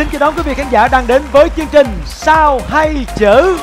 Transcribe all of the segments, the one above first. Xin chào đón quý vị khán giả đang đến với chương trình Sao Hay Chữ.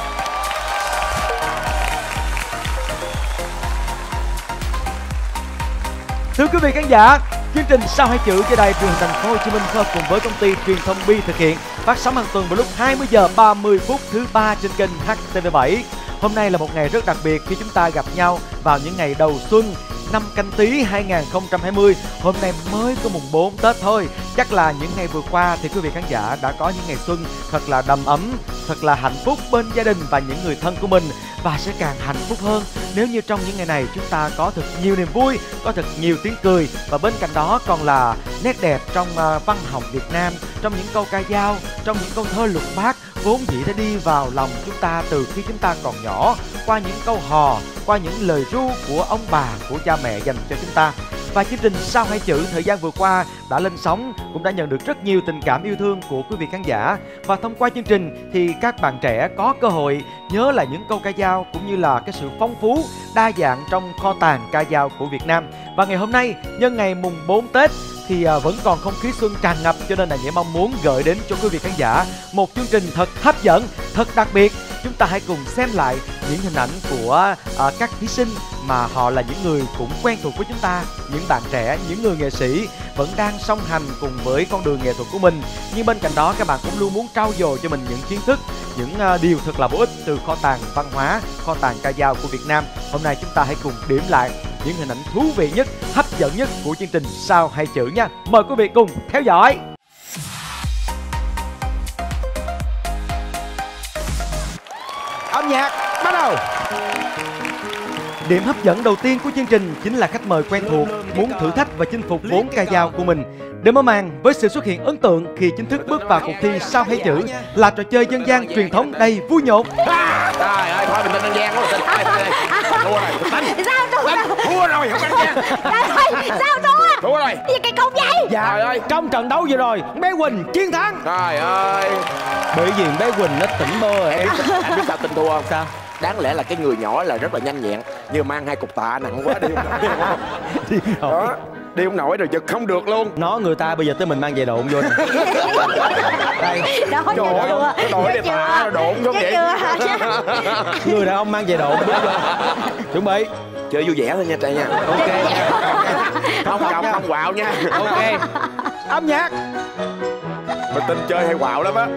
Thưa quý vị khán giả, chương trình Sao Hay Chữ trên đài truyền hình Thành phố Hồ Chí Minh phối hợp cùng với công ty truyền thông Bi thực hiện, phát sóng hàng tuần vào lúc 20h30 thứ ba trên kênh HTV7. Hôm nay là một ngày rất đặc biệt khi chúng ta gặp nhau vào những ngày đầu xuân năm Canh Tý 2020. Hôm nay mới có mùng 4 Tết thôi. Chắc là những ngày vừa qua thì quý vị khán giả đã có những ngày xuân thật là đầm ấm, thật là hạnh phúc bên gia đình và những người thân của mình. Và sẽ càng hạnh phúc hơn nếu như trong những ngày này chúng ta có thật nhiều niềm vui, có thật nhiều tiếng cười. Và bên cạnh đó còn là nét đẹp trong văn học Việt Nam, trong những câu ca dao, trong những câu thơ lục bát vốn dĩ đã đi vào lòng chúng ta từ khi chúng ta còn nhỏ, qua những câu hò, qua những lời ru của ông bà, của cha mẹ dành cho chúng ta. Và chương trình Sao Hay Chữ thời gian vừa qua đã lên sóng cũng đã nhận được rất nhiều tình cảm yêu thương của quý vị khán giả. Và thông qua chương trình thì các bạn trẻ có cơ hội nhớ lại những câu ca dao cũng như là cái sự phong phú, đa dạng trong kho tàng ca dao của Việt Nam. Và ngày hôm nay, nhân ngày mùng 4 Tết thì vẫn còn không khí xuân tràn ngập, cho nên là Nghĩa mong muốn gửi đến cho quý vị khán giả một chương trình thật hấp dẫn, thật đặc biệt. Chúng ta hãy cùng xem lại những hình ảnh của các thí sinh mà họ là những người cũng quen thuộc với chúng ta, những bạn trẻ, những người nghệ sĩ vẫn đang song hành cùng với con đường nghệ thuật của mình. Nhưng bên cạnh đó các bạn cũng luôn muốn trau dồi cho mình những kiến thức, những điều thật là bổ ích từ kho tàng văn hóa, kho tàng ca dao của Việt Nam. Hôm nay chúng ta hãy cùng điểm lại những hình ảnh thú vị nhất, hấp dẫn nhất của chương trình Sao Hay Chữ nha. Mời quý vị cùng theo dõi. Âm nhạc bắt đầu. Điểm hấp dẫn đầu tiên của chương trình chính là khách mời quen thuộc muốn thử thách và chinh phục vốn ca dao của mình. Để mở màn với sự xuất hiện ấn tượng khi chính thức bước vào cuộc thi Sao Hay Chữ là trò chơi dân gian truyền thống đầy vui nhộn. Trời ơi, thôi mình lên dân gian quá rồi. Thua rồi, không ăn gian. Sao thua? Thua rồi. Gì cái công vậy? Trời ơi, trong trận đấu vừa rồi, bé Quỳnh chiến thắng. Trời ơi. Bởi vì bé Quỳnh nó tỉnh bơ rồi. Em biết sao tin thua không? Sao? Đáng lẽ là cái người nhỏ là rất là nhanh nhẹn, nhưng mang hai cục tạ nặng quá đi không nổi. Đi không nổi rồi giật không được luôn. Nó người ta bây giờ tới mình mang về độn vô. Đây. Đó, trời ơi, đề tạ độn không vậy? Người đàn ông mang về độn. Chuẩn bị. Chơi vui vẻ thôi nha trai nha. Ok. Không cọc, không quạo nha. Ok. Âm nhạc. Mình tin chơi hay quạo lắm á.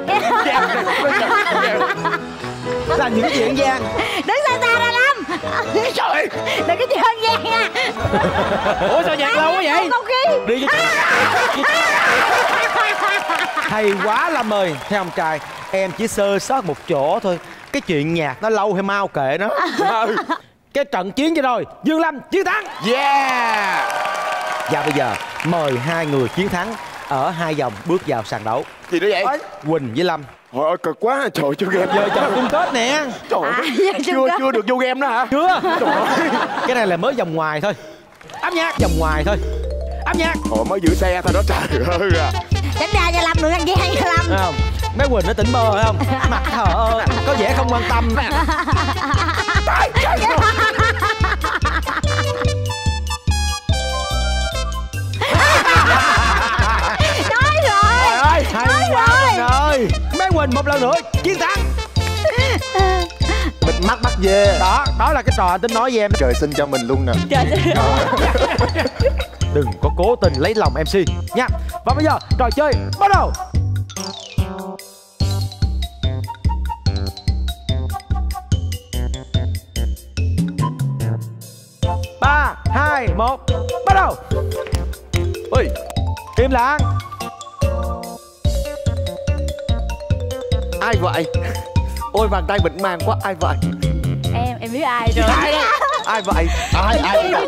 Là những chuyện gian. Đứng xa xa ra Lâm. Trời, đừng có chuyện gian nha. Ủa sao nhạc lâu quá vậy? Không khí. Đi cho hay quá Lâm ơi. Theo ông trai, em chỉ sơ sót một chỗ thôi. Cái chuyện nhạc nó lâu hay mau kệ nó. Cái trận chiến vậy rồi, Dương Lâm chiến thắng. Yeah. Và bây giờ mời hai người chiến thắng ở hai vòng bước vào sàn đấu. Gì nữa vậy? Quỳnh với Lâm. Trời ơi cực quá, trời ơi, chơi game giờ trời cung Tết nè. Trời ơi, chưa được vô game đó hả? Chưa. Trời ơi. Cái này là mới vòng ngoài thôi. Âm nhạc. Vòng ngoài thôi. Âm nhạc. Trời mới giữ xe thôi đó trời ơi. Tránh ra cho Lâm đừng ăn gian cho Lâm. Không. Mấy Quỳnh nó tỉnh bơ phải không? Mặt thờ có vẻ không quan tâm. Bé Quỳnh một lần nữa chiến thắng. Bịt mắt bắt về. Đó, đó là cái trò anh tính nói với em. Trời xin cho mình luôn nè. Đừng có cố tình lấy lòng MC nha. Và bây giờ trò chơi bắt đầu. Ba, hai, một, bắt đầu. Ui, im lặng. Ai vậy? Ôi bàn tay mịn màng quá, ai vậy? Em biết ai rồi. Ai vậy? Ai? Đứng yên,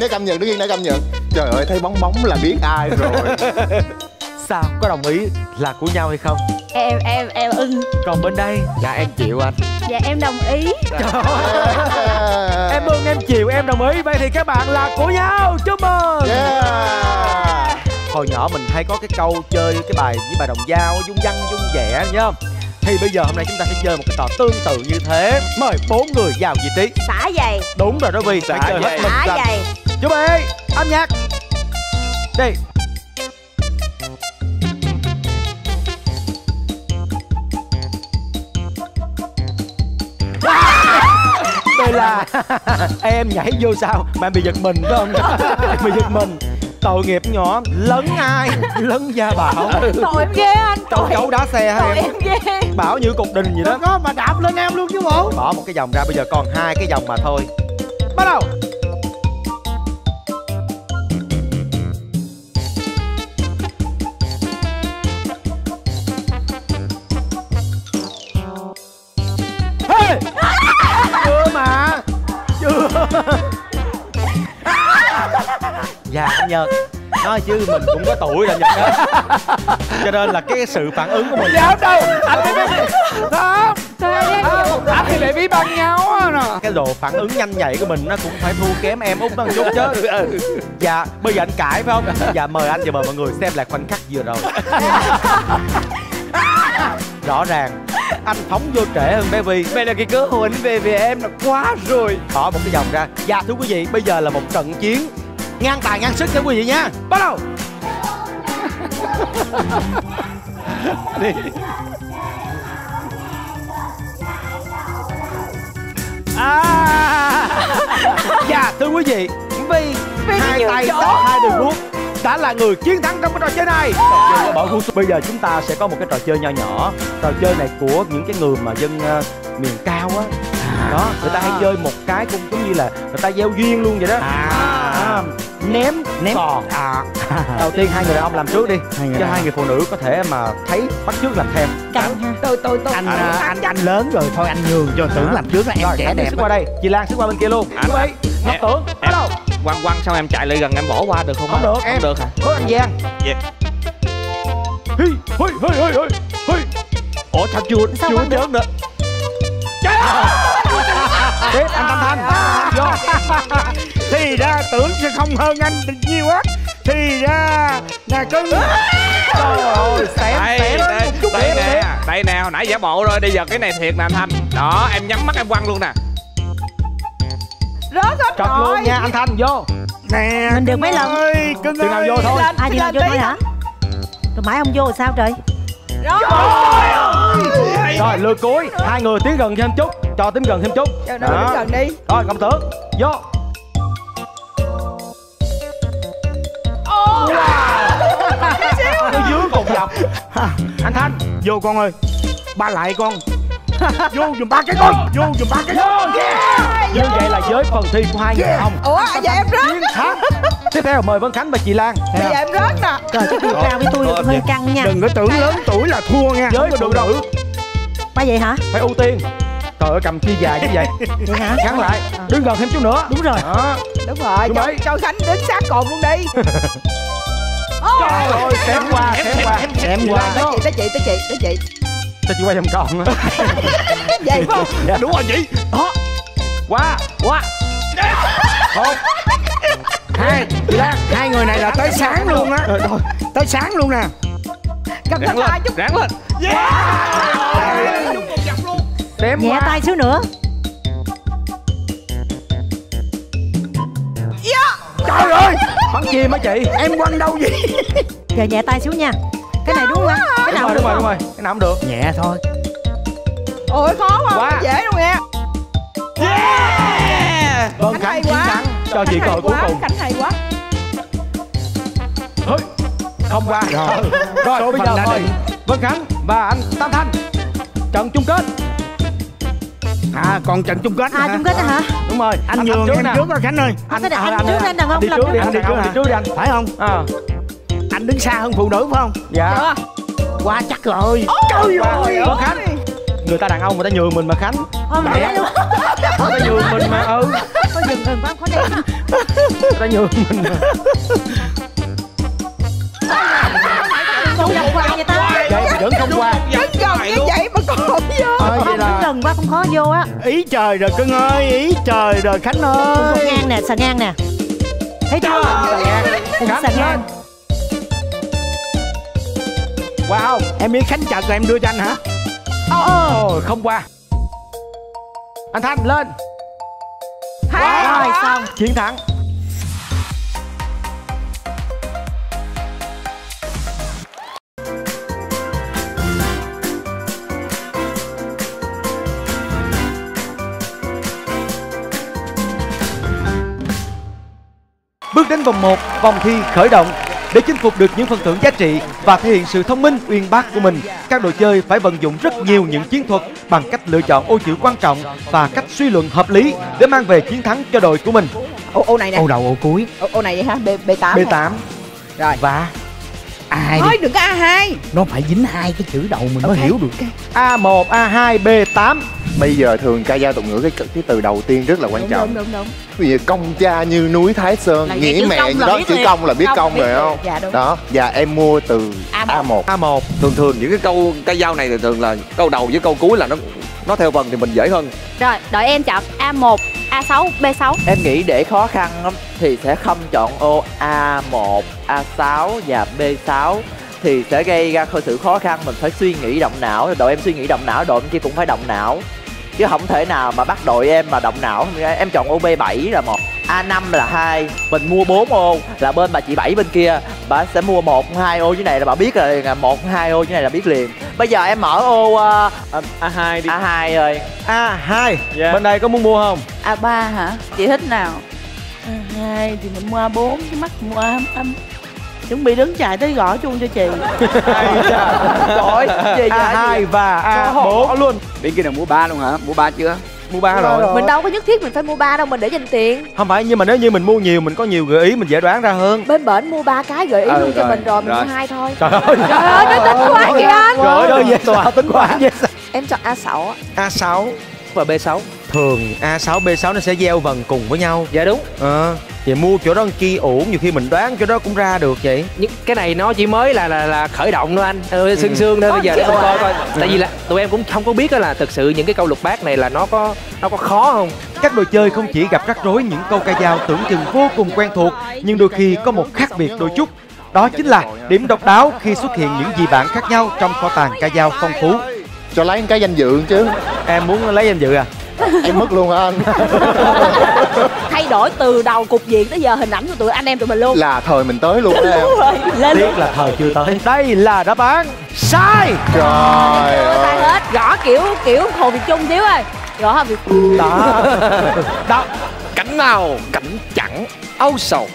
để cảm nhận. Trời ơi, thấy bóng bóng là biết ai rồi. Sao? Có đồng ý là của nhau hay không? Em ưng. Còn bên đây là em chịu anh. Dạ em đồng ý. Trời ơi. Em ưng, em chịu, em đồng ý. Vậy thì các bạn là của nhau. Chúc mừng. Hồi nhỏ mình hay có cái câu chơi cái bài với bài đồng dao, dung văn, dung vẻ nhớ không? Thì bây giờ hôm nay chúng ta sẽ chơi một cái trò tương tự như thế. Mời 4 người vào vị trí. Xả giày. Đúng rồi đó Vy. Xả giày. Xả giày. Chuẩn bị. Âm nhạc. Đi. hay là em nhảy vô sao mà em bị giật mình phải không? Em bị giật mình. Tội nghiệp nhỏ, lấn ai? Lấn Gia Bảo. Tội em ghê anh. Tội cậu đá xe hả em? Ghê. Bảo như cục đình gì đó. Có mà đạp lên em luôn chứ bộ. Bỏ một cái vòng ra, bây giờ còn hai cái vòng mà thôi. Bắt đầu. Hey! Chưa mà. Chưa. Dạ anh Nhật, nói chứ mình cũng có tuổi rồi Nhật đó. Cho nên là cái sự phản ứng của mình. Dạ đâu, anh đi đi. Không, anh thì lại bí bằng nhau nè. Cái độ phản ứng nhanh nhạy của mình nó cũng phải thua kém em Út bằng chút chứ. Dạ, bây giờ anh cãi phải không? Dạ mời anh và mời mọi người xem lại khoảnh khắc vừa rồi. Rõ ràng anh phóng vô trễ hơn bé Vy. Vậy là cái cơ hội anh về vì em là quá rồi. Bỏ một cái vòng ra. Dạ thưa quý vị, bây giờ là một trận chiến ngang tài ngang sức nha quý vị nha. Bắt đầu. Đi. À. Dạ thưa quý vị, Vy hai tay sát hai đường vuốt đã là người chiến thắng trong cái trò chơi này. Trò chơi Bảo Hút. Bây giờ chúng ta sẽ có một cái trò chơi nho nhỏ. Trò chơi này của những cái người mà dân miền cao á đó, người ta hay chơi một cái cũng giống như là người ta gieo duyên luôn vậy đó. Ném còn. Đầu tiên hai người đàn ông làm trước đi, cho hai người phụ nữ có thể mà thấy bắt trước làm thêm. Tôi anh lớn rồi thôi anh nhường cho, tưởng làm trước là em trẻ đẹp. Qua đây chị Lan, xích qua bên kia luôn. Anh ấy ngọc tưởng bắt đầu quăng sao em chạy lại gần em bỏ qua được không? Không được em, được hả? Có ăn gian. Ủa sao chưa chớm nữa? Tiếp anh Thanh vô. Thì ra tưởng sẽ không hơn anh nhiều hết. Thì ra là cưng. Trời ơi, xém một chút đây nè. Đây nè, hồi nãy giả bộ rồi, bây giờ cái này thiệt nè anh Thanh. Đó, em nhắm mắt em quăng luôn nè. Rớt hết rồi. Trật luôn nha anh Thanh, vô. Nè, mình được mấy lần? Cưng ơi, nào vô thôi. Ai vô thôi hả? Rồi mãi không vô sao trời? Rồi lượt cuối, hai người tiến gần thêm chút, cho tiến gần thêm chút. Đó, tiến gần đi. Rồi Ngọc Tưởng, vô. Wow. Nó dướng cột dọc. Anh Thanh, vô con ơi. Ba lại con. Vô dùm ba cái con. Vô dùm ba cái con. Như vậy là với phần thi của hai người không. Ủa vậy em rớt. Tiếp theo mời Vân Khánh và chị Lan. Bây giờ em rớt nè. Trời cái cuộc ra với tôi là hơi căng nha. Đừng có tưởng lớn tuổi là thua nha. Với phụ nữ. Ba vậy hả? Phải ưu tiên. Trời ơi cầm chi dài như vậy. Vậy hả? Gắn lại. Đứng gần thêm chút nữa. Đúng rồi. Đúng rồi. Cho Khánh đứng sát cột luôn đi. Trời ơi xém qua, xém qua, xém qua. Tới chị. Sao chị qua dòng còn á? Vậy không? Đúng rồi chị. Đó. Quá. Không. Hai người này là tới sáng luôn á. Rồi. Tới sáng luôn nè. Cầm lên tay chút. Ráng lên. Đếm nhẹ tay xíu nữa. Trời ơi. Bắn chim á chị. Em quăng đâu vậy? Giờ nhẹ tay xíu nha. Cái này đúng quá. Cái nào đúng rồi. Cái nào cũng được. Nhẹ thôi. Ôi khó quá. Dễ luôn nha. Vâng Khánh chiến thắng. Cho chị cờ cuối cùng. Khánh hay quá. Không qua. Rồi bây giờ mời Vân Khánh và anh Tam Thanh. Trận chung kết. Còn trận chung kết nữa. Chung kết nữa hả? Đúng rồi. Anh nhường trước nè. Khánh ơi. Anh trước lên đàn ông. Đi trước đi anh. Phải không? Anh đứng xa hơn phụ nữ phải không? Dạ. Qua chắc rồi. Trời ơi Vân Khánh. Người ta đàn ông người ta nhường mình mà Khánh. Mẹ luôn. Người ta nhường mình mà. Có dừng gần quá khó đi. Người ta nhường mình mà. Không qua người ta. Vẫn không qua. Đứng gần như vậy mà còn không vô. Đứng gần quá không khó vô á. Ý trời rồi cưng ơi. Ý trời rồi Khánh ơi. Ngang nè, sờ ngang nè. Thấy chưa? Sờ ngang. Qua không? Em biết Khánh chật rồi em đưa cho anh hả? Không qua. Anh Thanh lên. Rồi xong. Chiến thắng. Bước đến vòng 1, vòng thi khởi động. Để chinh phục được những phần thưởng giá trị và thể hiện sự thông minh uyên bác của mình, các đội chơi phải vận dụng rất nhiều những chiến thuật bằng cách lựa chọn ô chữ quan trọng và cách suy luận hợp lý để mang về chiến thắng cho đội của mình. Ô này nè. Ô đầu ô cuối. Ô này vậy hả? B8. B8. Rồi. Và A2. Thôi đừng có A2. Nó phải dính hai cái chữ đầu mình okay. Mới hiểu được. A1, A2, B8. Bây giờ thường ca dao tục ngữ cái từ đầu tiên rất là quan trọng. Đúng. Bây giờ công cha như núi Thái Sơn, nghĩa mẹ đó chữ công là biết công rồi không? Dạ đúng. Đó, và em mua từ A1. A1. Thường những cái câu ca dao này thì thường là câu đầu với câu cuối là nó theo vần thì mình dễ hơn. Rồi, đợi em chọn A1, A6, B6. Em nghĩ để khó khăn lắm thì sẽ không chọn ô A1, A6 và B6. Thì sẽ gây ra sự khó khăn, mình phải suy nghĩ động não. Đội em suy nghĩ động não, đội em kia cũng phải động não. Chứ không thể nào mà bắt đội em mà động não. Em chọn ô B7 là 1, A5 là 2. Mình mua 4 ô là bên bà chị 7 bên kia, bà sẽ mua 1, 2 ô dưới này là bà biết rồi, 1, 2 ô dưới này là biết liền. Bây giờ em mở ô A2 đi. A2 rồi. A2, yeah. Bên đây có muốn mua không? A3 hả? Chị thích nào? A2 thì mình mua A4 chứ mắc mua A5. Chuẩn bị đứng chạy tới gõ chuông cho chị. A2 và A4 luôn. Bên kia là mua 3 luôn hả? Mua 3 chưa? Mua 3 rồi. Mình đâu có nhất thiết mình phải mua 3 đâu, mình để dành tiền. Không phải, nhưng mà nếu như mình mua nhiều, mình có nhiều gợi ý mình dễ đoán ra hơn. Bên bển mua 3 cái gợi ý luôn cho mình rồi, mình mua 2 thôi. Trời ơi, nó tính quá kìa anh. Trời ơi, vậy sao tính quá. Em chọn A6. A6 và B6. Thường A6, B6 nó sẽ gieo vần cùng với nhau. Dạ đúng. Vậy mua chỗ đó chi uổng, nhiều khi mình đoán chỗ đó cũng ra được vậy. Nhưng cái này nó chỉ mới là khởi động thôi anh. Sương thôi, bây giờ để tôi coi coi. Tại vì là tụi em cũng không có biết đó là thực sự những cái câu lục bát này là nó có khó không. Các đội chơi không chỉ gặp rắc rối những câu ca dao tưởng chừng vô cùng quen thuộc, nhưng đôi khi có một khác biệt đôi chút. Đó chính là điểm độc đáo khi xuất hiện những dị bản khác nhau trong kho tàng ca dao phong phú. Cho lấy cái danh dự chứ. Em muốn lấy danh dự à? Em mất luôn hả anh? Thay đổi từ đầu cục diện tới giờ hình ảnh của tụi anh em tụi mình luôn. Là thời mình tới luôn đó em. Tiếc là thời chưa tới. Đây là đáp án sai. Trời ơi. Hết. Gõ kiểu Hồ Việt Trung thiếu ơi. Gõ Hồ Việt Trung. Đó. Cảnh nào cảnh chẳng âu sầu,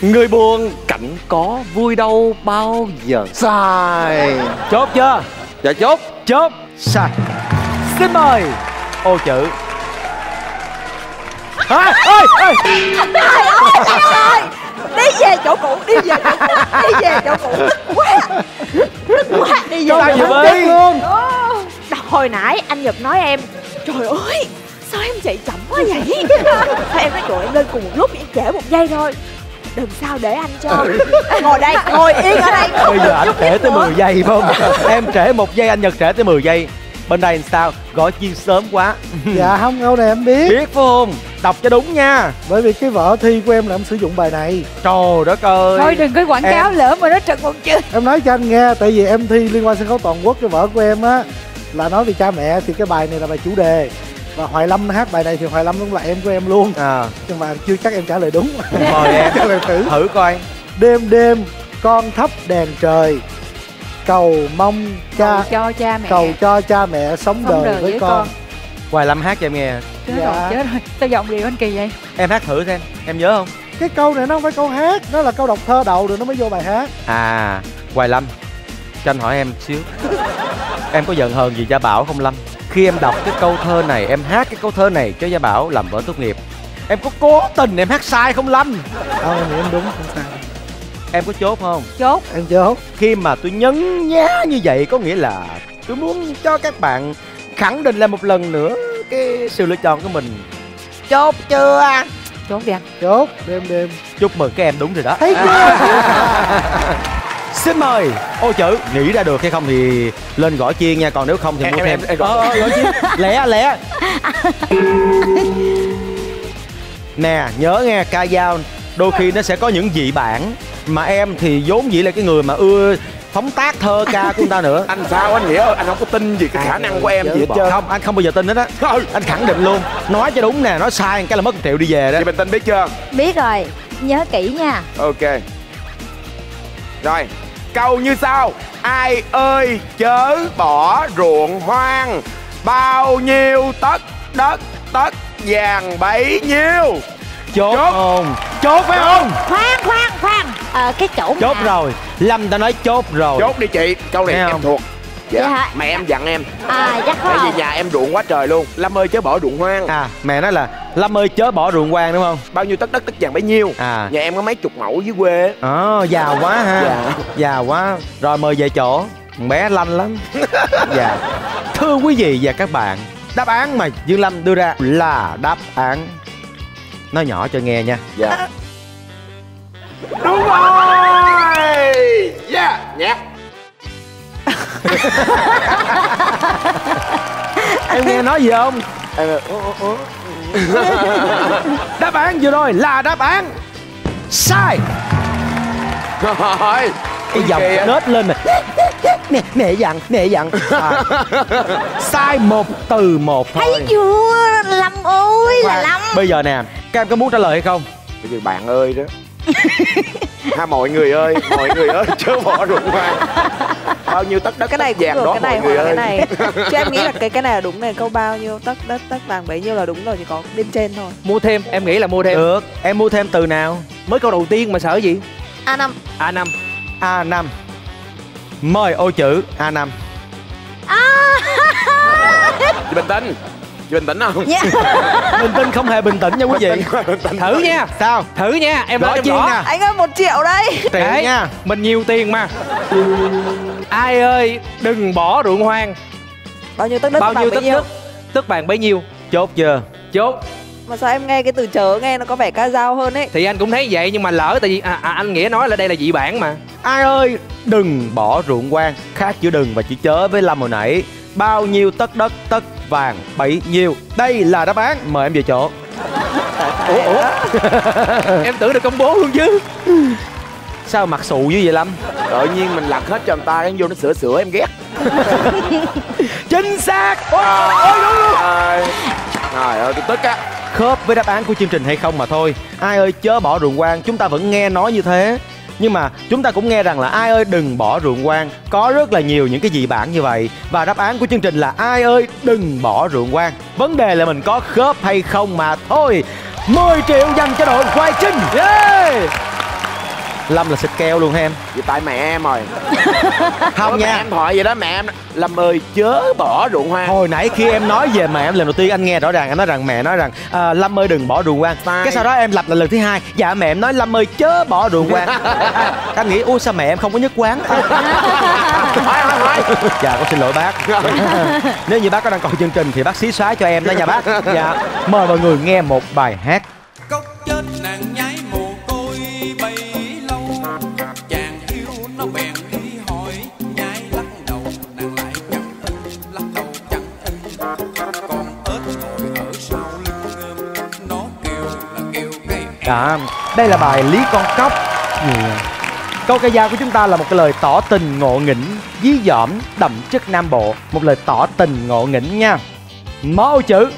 người buồn cảnh có vui đâu bao giờ. Sai. Chốt chưa? Dạ chốt. Chốt. Sai. Xin mời ô chữ. Ơi trời ơi, đi về chỗ cũ, đi về chỗ cũ tức quá đi vô đi luôn. Hồi nãy anh Nhật nói em, trời ơi sao em chạy chậm quá vậy. Thôi em nói trời, em lên cùng một lúc, em trễ một giây thôi, đừng sao để anh cho. Ngồi đây, ngồi yên ở đây. Bây giờ anh trễ tới 10 giây phải không? Em trễ 1 giây, anh Nhật trễ tới 10 giây. Bên đây làm sao? Gọi chiêu sớm quá. Dạ không, câu này em biết. Biết phải không? Đọc cho đúng nha. Bởi vì cái vở thi của em là em sử dụng bài này. Trời đất ơi. Thôi đừng có quảng cáo lỡ mà nó trật một chữ. Em nói cho anh nghe, tại vì em thi liên quan sân khấu toàn quốc cho vở của em á, là nói về cha mẹ, thì cái bài này là bài chủ đề. Và Hoài Lâm hát bài này thì Hoài Lâm cũng là em của em luôn. Nhưng mà chưa chắc em trả lời đúng. Mời em trả lời thử coi. Đêm đêm con thắp đèn trời, cầu cho cha mẹ sống đời với con. Hoài Lâm hát cho em nghe. Chết rồi. Sao giọng điệu anh kỳ vậy? Em hát thử xem, em nhớ không? Cái câu này nó không phải câu hát, nó là câu đọc thơ đầu rồi nó mới vô bài hát. À, Hoài Lâm, cho anh hỏi em xíu. Em có giận hờn gì Gia Bảo không Lâm? Khi em đọc cái câu thơ này, em hát cái câu thơ này cho Gia Bảo làm vở tốt nghiệp, em có cố tình em hát sai không Lâm? Em đúng, không sai. Em có chốt không? Chốt. Em chốt. Khi mà tôi nhấn nhá như vậy có nghĩa là tôi muốn cho các bạn khẳng định lại một lần nữa cái sự lựa chọn của mình. Chốt chưa? Chốt đi anh. Chốt. Đêm. Chúc mừng các em đúng rồi đó. Thấy chưa? Xin mời ô chữ. Nghĩ ra được hay không thì lên gõ chiên nha, còn nếu không thì mua thêm. Gõ chiên. Lẹ. Nè, nhớ nghe, ca dao đôi khi nó sẽ có những dị bản mà em thì vốn dĩ là cái người mà ưa phóng tác thơ ca của người ta nữa. Anh sao anh Nghĩa ơi, anh không có tin gì cái khả năng của em gì hết trơn. Không, anh không bao giờ tin hết á. Anh khẳng định luôn. Nói cho đúng nè, nói sai cái là mất 1 triệu đi về đó. Vậy mình tin biết chưa? Biết rồi, nhớ kỹ nha. Ok. Rồi, câu như sau. Ai ơi chớ bỏ ruộng hoang, bao nhiêu tấc đất, tấc vàng bấy nhiêu, Chốt không? Chốt phải không? Khoan khoan khoan, cái chỗ chốt mà. Rồi Lâm đã nói chốt rồi. Chốt đi chị, câu này em thuộc. Dạ, dạ. Mẹ em dặn em chắc tại vì nhà em ruộng quá trời luôn. Lâm ơi chớ bỏ ruộng hoang. Mẹ nói là Lâm ơi chớ bỏ ruộng hoang, đúng không? Bao nhiêu tất đất tất vàng bấy nhiêu. Nhà em có mấy chục mẫu dưới quê. Già quá ha. Già quá. Rồi mời về chỗ. Bé lanh lắm. Thưa quý vị và các bạn, đáp án mà Dương Lâm đưa ra là đáp án, nói nhỏ cho nghe nha. Đúng rồi. Nhạc em nghe nói gì không? Đáp án vừa rồi là đáp án sai. Rồi cái giọng nết lên mà mẹ dặn sai một từ một thôi. Thấy chưa Lâm ơi là Lâm. Bây giờ nè, các em có muốn trả lời hay không? Bây giờ bạn ơi đó. Mọi người ơi chớ bỏ ruộng hoang. Bao nhiêu tất đất cái này vàng đó mọi người ơi. Chứ em nghĩ là cái này là đúng này. Câu bao nhiêu tất đất tất vàng bấy nhiêu là đúng rồi, chỉ có bên trên thôi. Mua thêm, em nghĩ là mua thêm. Được, em mua thêm từ nào? Mới câu đầu tiên mà sợ gì? A5. A5. A5. Mời ô chữ A5. Bình tĩnh không? Bình tĩnh không hề bình tĩnh nha quý vị. Thử nha. Sao? Thử nha. Em nói chuyện nè. Anh ơi 1 triệu đây. Tiền nha. Mình nhiều tiền mà. Ai ơi đừng bỏ ruộng hoang. Bao nhiêu tất đất tức bàn bấy nhiêu. Chốt chưa? Chốt. Mà sao em nghe cái từ chớ nghe nó có vẻ ca dao hơn ấy. Thì anh cũng thấy vậy nhưng mà lỡ tại vì anh Nghĩa nói là đây là dị bản mà. Ai ơi đừng bỏ ruộng hoang, khác chữ đừng và chữ chớ với Lâm hồi nãy. Bao nhiêu tất đất tất vàng bấy nhiêu, đây là đáp án, mời em về chỗ. Ủa? Em tưởng được công bố luôn chứ. Sao mặt xù như vậy Lâm? Tự nhiên mình lật hết cho người ta, em vô nó sửa em ghét. Chính xác. Ôi đúng luôn. Trời ơi tôi tức á. Khớp với đáp án của chương trình hay không mà thôi. Ai ơi chớ bỏ ruộng hoang chúng ta vẫn nghe nói như thế, nhưng mà chúng ta cũng nghe rằng là ai ơi đừng bỏ ruộng hoang có rất là nhiều những cái dị bản như vậy. Và đáp án của chương trình là ai ơi đừng bỏ ruộng hoang. Vấn đề là mình có khớp hay không mà thôi. 10 triệu dành cho đội Hoài Trinh. Lâm là xịt keo luôn hả em? Vì tại mẹ em rồi. Không nha, mẹ em hỏi vậy đó. Mẹ em Lâm ơi chớ bỏ ruộng hoang. Hồi nãy khi em nói về mẹ em lần đầu tiên anh nghe rõ ràng, em nói rằng mẹ nói rằng Lâm ơi đừng bỏ ruộng hoang. Cái sau đó em lặp lại lần thứ hai. Dạ mẹ em nói Lâm ơi chớ bỏ ruộng hoang. Em nghĩ ui sao mẹ em không có nhất quán. Hỏi. Dạ con xin lỗi bác. Nếu như bác có đang coi chương trình thì bác xí xóa cho em đó nha bác. Dạ. Mời mọi người nghe một bài hát. Cốc chết nàng nháy mồ côi bay. Đây là bài Lý Con Cóc. Câu ca dao của chúng ta là một cái lời tỏ tình ngộ nghĩnh, dí dỏm, đậm chất Nam Bộ. Một lời tỏ tình ngộ nghĩnh nha. Mở ô chữ.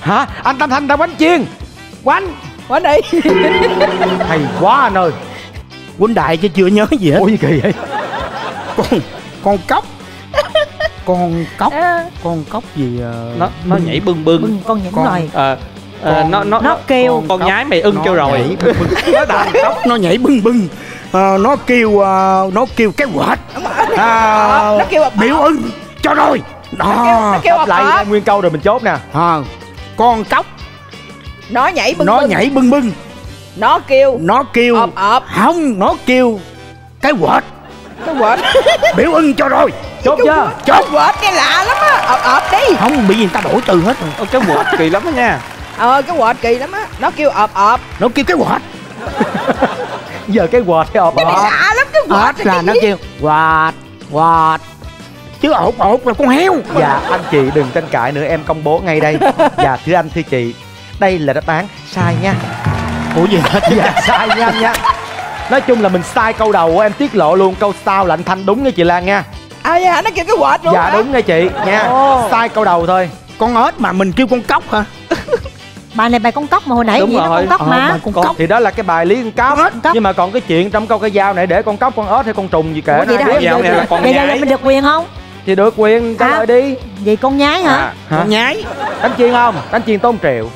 Hả? Anh Tam Thanh đang bánh chiên. Quánh đi. Hay quá anh ơi. Quánh đại chứ chưa nhớ gì hết. Ủa gì kỳ vậy? Con cóc. Con cóc gì nó nhảy bưng con nhảy rồi. Nó kêu con nhái mày ưng cho rồi. Cóc nó nhảy bưng nó kêu cái quệt. Nó kêu biểu ưng cho rồi. Nó kêu lại nguyên câu rồi mình chốt nè. Con cóc nó nhảy bưng bưng nó kêu ọp không, nó kêu cái quệt biểu ưng cho rồi. Chốt chưa? Chốt. Quệt nghe lạ lắm á. Ọp đi. Không, bị gì người ta đổi từ hết rồi. Cái quệt kỳ lắm á nha. Cái quệt kỳ lắm á. Nó kêu ọp nó kêu cái quệt. Giờ cái quệt hay ọp? Cái này lạ lắm. Cái quệt là nó kêu quệt chứ ột là con heo. Dạ anh chị đừng tranh cãi nữa, em công bố ngay đây. Dạ thưa anh thưa chị, đây là đáp án sai nha. Ủa gì hết? Dạ sai nha. Nói chung là mình sai câu đầu, em tiết lộ luôn. Câu sau là anh Thanh đúng nha chị Lan nha. Nó kêu cái quệt luôn. Dạ đúng nha chị nha. Sai câu đầu thôi. Con ếch mà mình kêu con cóc hả? Bài này bài con cóc mà hồi nãy gì nó con cóc mà. Con cóc thì đó là cái bài Lý Con Cóc. Nhưng mà còn cái chuyện trong câu cái dao này để con cóc con ếch hay con trùng gì kệ. Vậy đó. Vậy là mình được quyền không? Chị được quyền trả lời đi. Vậy con nhái hả? Con nhái. Đánh chiên không? Đánh chiên tốn triệu.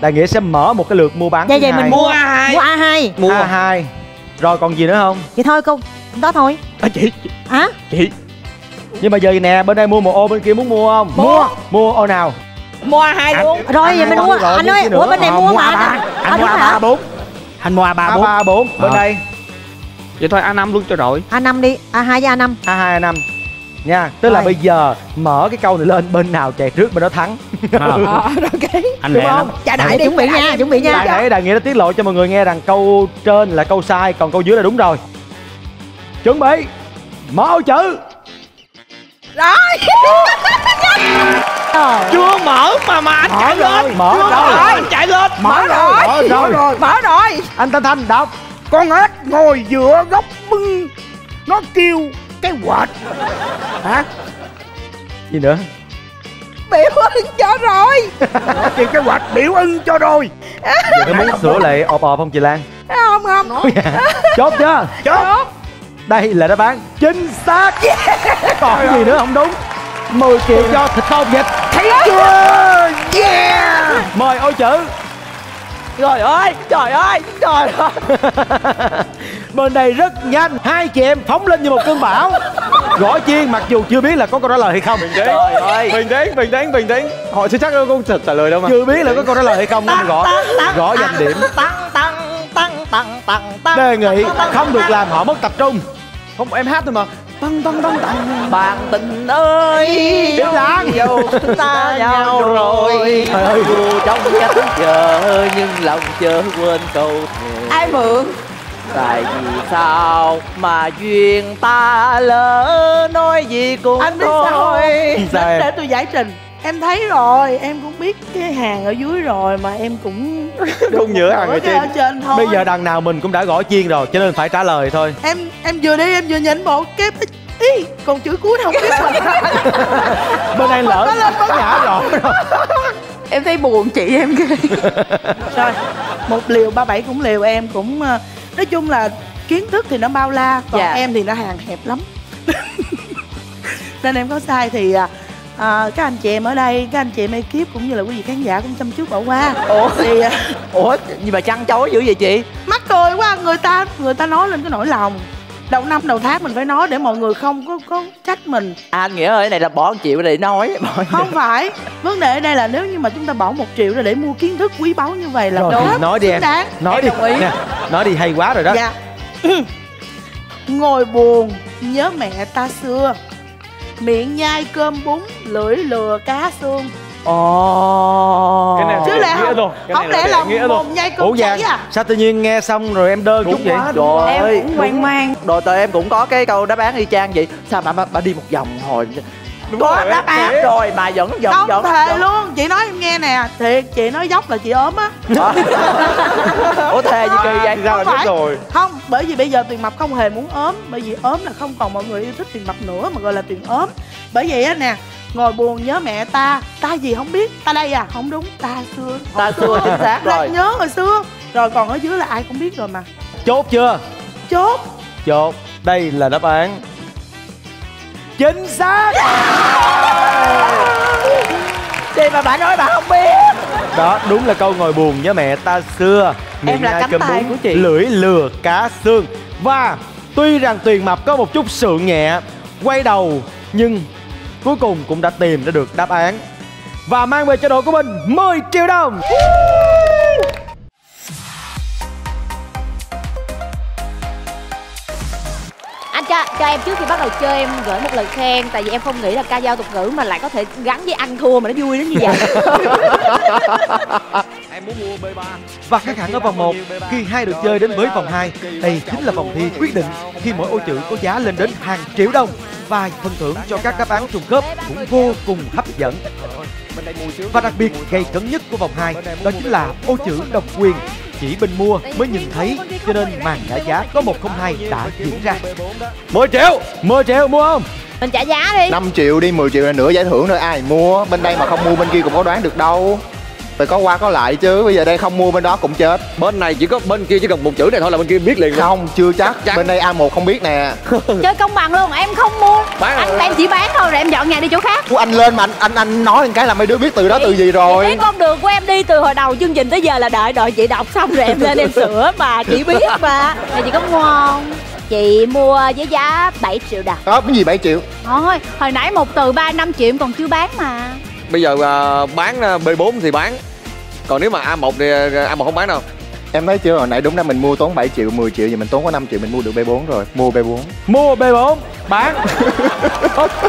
Đại Nghĩa sẽ mở một cái lượt mua bán. Dạ vậy mình mua A2. Mua A2. Mua A2. Rồi còn gì nữa không? Vậy thôi con đó thôi. À chị. Hả? Chị. Nhưng mà giờ nè, bên đây mua một ô, bên kia muốn mua không? Mua. Mua ô nào? Mua A2 luôn. Rồi vậy mình mua. Anh ơi, ủa bên này mua mà. Anh mua A3-4. Anh mua A3-4. Bên đây. Vậy thôi A5 luôn cho rồi. A5 đi. A2 với A5. A2 A5. Nha, tức là bây giờ mở cái câu này lên, bên nào chạy trước bên đó thắng. Okay. Anh lẹ lắm. Chạy đại đi, chuẩn bị nha, chuẩn bị nha. Đại Đại Nghĩa đã tiết lộ cho mọi người nghe rằng câu trên là câu sai, còn câu dưới là đúng rồi. Chuẩn bị. Mở chữ. Rồi. Chưa mở mà anh mở chạy rồi. Lên. Mở rồi. Rồi. Anh chạy lên. Mở rồi. Rồi. Rồi. Rồi. Mở rồi. Anh Thanh Thanh đọc. Con ếch ngồi giữa gốc bưng, nó kêu cái quệt. Hả? Gì nữa? Biểu ưng cho rồi. Kêu cái quệt biểu ưng cho rồi. Giờ có muốn sửa lại ọp ọp không chị Lan? Không không. Chốt chưa? Chốt. Đây là đáp án chính xác. Còn gì nữa không đúng? 10 triệu cho thịt tôm vịt. Thấy chưa? Yeah. Mời ô chữ. Trời ơi, trời ơi, trời ơi. Bên đây rất nhanh, hai chị em phóng lên như một cơn bão. Gõ chiên mặc dù chưa biết là có câu trả lời hay không. Bình tĩnh. Họ chưa chắc đâu không trả lời đâu mà. Chưa biết là có câu trả lời hay không nên gõ giành điểm. Đề nghị không được làm họ mất tập trung. Không, em hát thôi mà. Bạn tình ơi, yêu dấu chúng ta nhau rồi. Dù trong cách chờ nhưng lòng chớ quên câu ai mượn. Tại vì sao mà duyên ta lỡ, nói gì cũng anh biết thôi. Để tôi giải trình. Em thấy rồi, em cũng biết cái hàng ở dưới rồi mà em cũng không nhớ hàng ở trên thôi. Bây giờ đằng nào mình cũng đã gõ chiên rồi cho nên phải trả lời thôi. Em vừa đi em vừa nhìn bộ cái ý còn chữ cuối không biết. Bên đây lỡ nhả rồi. Em thấy buồn chị em ghê. Rồi, một liều 37 cũng liều em cũng. Nói chung là kiến thức thì nó bao la, còn em thì nó hàng hẹp lắm. Nên em có sai thì các anh chị em ở đây, các anh chị em ekip cũng như là quý vị khán giả cũng chăm chút bỏ qua. Ủa thì ủa gì mà chăn chối dữ vậy chị? Mắc cười quá, người ta nói lên cái nỗi lòng. Đầu năm đầu tháng mình phải nói để mọi người không có trách mình. À anh Nghĩa ơi, cái này là bỏ 1 triệu để nói. Không phải. Vấn đề ở đây là nếu như mà chúng ta bỏ 1 triệu ra để mua kiến thức quý báu như vậy là đúng. Nói đi em. Nói đi. Nói đi, hay quá rồi đó. Dạ. Ngồi buồn nhớ mẹ ta xưa, miệng nhai cơm bún, lưỡi lừa cá xương. Ồ, chứ lẽ không lẽ là mồm nhai cơm cháy à? Sao tự nhiên nghe xong rồi em đơn chút vậy? Trời ơi, em cũng hoang mang. Đồ tờ em cũng có cái câu đáp án y chang vậy. Sao bà đi một vòng hồi có đáp án rồi mà vẫn không thề luôn. Chị nói em nghe nè, thiệt chị nói dốc là chị ốm á. Ủa thề gì kỳ vậy? Không phải không, bởi vì bây giờ Tiền Mập không hề muốn ốm, bởi vì ốm là không còn mọi người yêu thích Tiền Mập nữa mà gọi là Tiền ốm. Bởi vậy á nè, ngồi buồn nhớ mẹ ta, ta gì không biết, ta đây à, không đúng, ta xưa, ta xưa chính xác rồi, nhớ hồi xưa rồi, còn ở dưới là ai cũng biết rồi mà. Chốt chưa? Chốt. Chốt. Đây là đáp án chính xác. Gì mà bà nói bà không biết đó, đúng là câu ngồi buồn nhớ mẹ ta xưa, miệng nhai cơm bún, lưỡi lừa cá xương. Và tuy rằng Tiền Mập có một chút sự nhẹ quay đầu nhưng cuối cùng cũng đã tìm ra được đáp án và mang về cho đội của mình 10 triệu đồng. Anh cho em trước khi bắt đầu chơi em gửi một lời khen. Tại vì em không nghĩ là ca dao tục ngữ mà lại có thể gắn với ăn thua mà nó vui đến như vậy. Em muốn mua B3. Và khác hẳn ở vòng 1, khi hai đội chơi đến với vòng 2, đây chính là vòng thi quyết định khi mỗi ô chữ có giá lên đến hàng triệu đồng. Và phần thưởng cho các đáp án trùng khớp cũng vô cùng hấp dẫn. Và đặc biệt gây cấn nhất của vòng 2 đó chính là ô chữ độc quyền, chỉ bên mua mới nhìn thấy, cho nên màn trả giá có 102 đã diễn ra. 10 triệu, 10 triệu mua không? Mình trả giá đi. 5 triệu đi, 10 triệu là nửa giải thưởng rồi, ai mua. Bên đây mà không mua bên kia cũng có đoán được đâu. phải có qua có lại chứ, bây giờ đây không mua bên đó cũng chết. Bên này chỉ có bên kia chỉ cần một chữ này thôi là bên kia biết liền. Không, chưa chắc. Bên đây A1 không biết nè. Chơi công bằng luôn, em không mua. Em chỉ bán thôi rồi em dọn nhà đi chỗ khác. Ủa, anh lên mà anh nói một cái là mấy đứa biết từ đó từ gì rồi. Cái con đường của em đi từ hồi đầu chương trình tới giờ là đợi chị đọc xong rồi em lên em sửa mà chị biết mà. Này chị có ngon. Chị mua với giá 7 triệu đồng. Đó, cái gì 7 triệu? Thôi, hồi nãy một từ 3-5 triệu còn chưa bán mà. Bây giờ bán B4 thì bán. Còn nếu mà A1 thì A1 không bán đâu. Em thấy chưa, hồi nãy đúng là mình mua tốn 7 triệu, 10 triệu thì mình tốn có 5 triệu mình mua được B4 rồi. Mua B4. Mua B4, bán.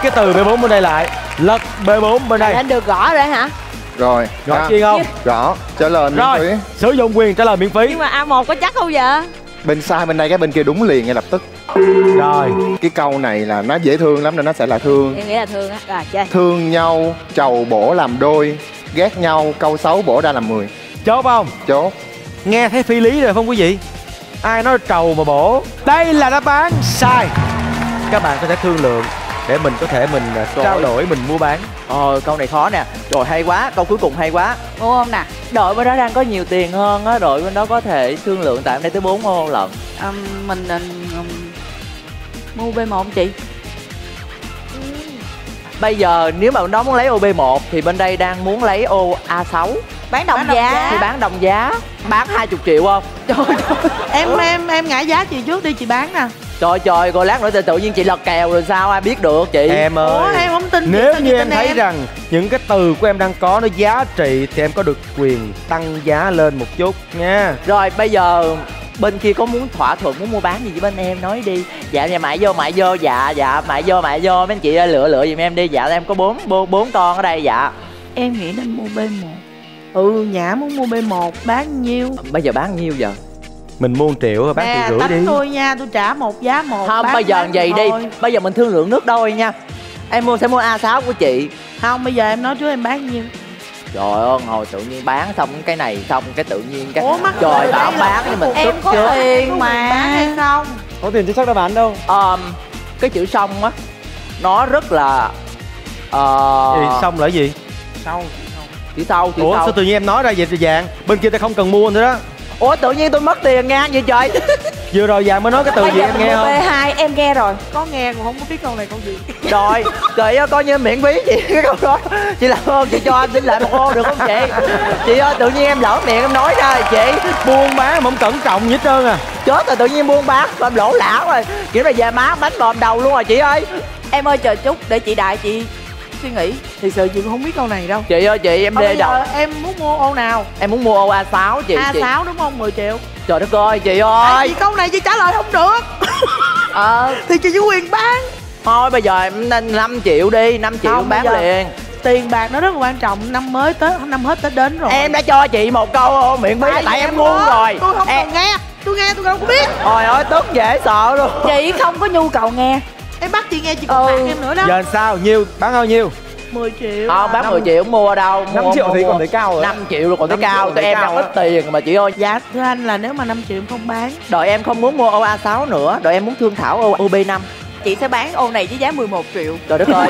Cái từ B4 bên đây lại. Lật B4 bên đây. Anh được rõ rồi hả? Rồi. Rõ chi không? Rõ. Trả lời miễn phí. Rồi, sử dụng quyền trả lời miễn phí. Nhưng mà A1 có chắc không vậy? Bên sai bên đây cái bên kia đúng liền ngay lập tức. Rồi, cái câu này là nó dễ thương lắm nên nó sẽ là thương. Em nghĩ là thương á. Rồi chơi. Thương nhau trầu bổ làm đôi, ghét nhau câu xấu bổ ra làm 10. Chốt không? Chốt. Nghe thấy phi lý rồi không quý vị? Ai nói trầu mà bổ. Đây là đáp án sai. Các bạn có thể thương lượng để mình có thể mình trao đổi mình mua bán. Câu này khó nè. Rồi hay quá, câu cuối cùng hay quá. Đúng không nè? Đội bên đó đang có nhiều tiền hơn á, đội bên đó có thể thương lượng tại hôm nay tới 4 ô lận. Mình mua B1 không chị? Bây giờ nếu mà bên đó muốn lấy ô B1 thì bên đây đang muốn lấy ô A6. Bán đồng giá thì bán đồng giá. Bán 20 triệu không? Trời trời. Em ngã giá chị trước đi, chị bán nè. Trời trời, rồi lát nữa tự nhiên chị lật kèo rồi sao ai biết được chị. Em ơi. Ủa, em không tin. Nếu như em thấy rằng những cái từ của em đang có nó giá trị thì em có được quyền tăng giá lên một chút nha. Rồi bây giờ bên kia có muốn thỏa thuận muốn mua bán gì với bên em nói đi. Dạ nhà mại vô dạ mại vô mấy anh chị lựa giùm em đi. Dạ em có bốn con ở đây. Dạ em nghĩ nên mua B1. Ừ, Nhã muốn mua B1 bán nhiêu? Bây giờ bán nhiêu giờ? Mình mua 1 triệu rồi bán 1,5 triệu đi. Tôi nha, tôi trả một giá một. Không, bây giờ vậy đi. Bây giờ mình thương lượng nước đôi nha. Em mua sẽ mua A6 của chị. Không, bây giờ em nói trước em bán nhiêu. Trời ơi, ngồi tự nhiên bán xong cái này xong cái tự nhiên cái. Ủa, trời bảo bán thì mình em có tiền mà. Bán hay không? Có tiền chính xác đáp án đâu. Cái chữ xong á nó rất là xong là gì? Xong. Chữ sau, chữ. Ủa sao tự nhiên em nói ra vậy vàng? Bên kia ta không cần mua nữa đó. Ủa tự nhiên tôi mất tiền nghe vậy trời. Vừa rồi vàng mới nói cái từ gì em nghe không? B2 em nghe rồi. Có nghe mà không có biết câu này câu gì. Rồi, trời ơi coi như miễn phí chị cái câu đó. Chị làm ơn chị cho em tính lại một ô được không chị? Chị ơi tự nhiên em lỡ miệng em nói ra chị. Buôn bán mà không cẩn trọng gì hết trơn à. Chết rồi tự nhiên buôn bán mà em lỗ lã rồi. Kiểu này về má bánh bòm đầu luôn rồi chị ơi. Em ơi chờ chút để chị đại chị suy nghĩ. Thì sự chị cũng không biết câu này đâu. Chị ơi chị em đê đầu. Em muốn mua ô nào? Em muốn mua ô A6 chị. A6 đúng không? 10 triệu. Trời đất ơi chị ơi. Tại vì câu này chị trả lời không được. Thì chị chỉ quyền bán. Thôi bây giờ em nên 5 triệu đi. 5 triệu không, bán liền. Tiền bạc nó rất là quan trọng. Năm mới tới, năm hết Tết đến rồi. Em đã cho chị một câu miệng phí tại em ngu rồi. Tôi không còn nghe. Tôi không biết. Trời ơi tức dễ sợ luôn. Chị không có nhu cầu nghe. Em bắt chị nghe chị còn phạt em nữa đó. Giờ sao? Nhiêu? Bán bao nhiêu? 10 triệu. Không, bán 10 triệu mua đâu. 5 triệu thì còn thấy cao rồi. 5 triệu rồi còn thấy cao. Tụi em đang ít tiền mà chị ơi. Dạ thưa anh là nếu mà 5 triệu không bán. Đội em không muốn mua ô A6 nữa. Đội em muốn thương thảo ô B5. Chị sẽ bán ô này với giá 11 triệu. Trời đất ơi.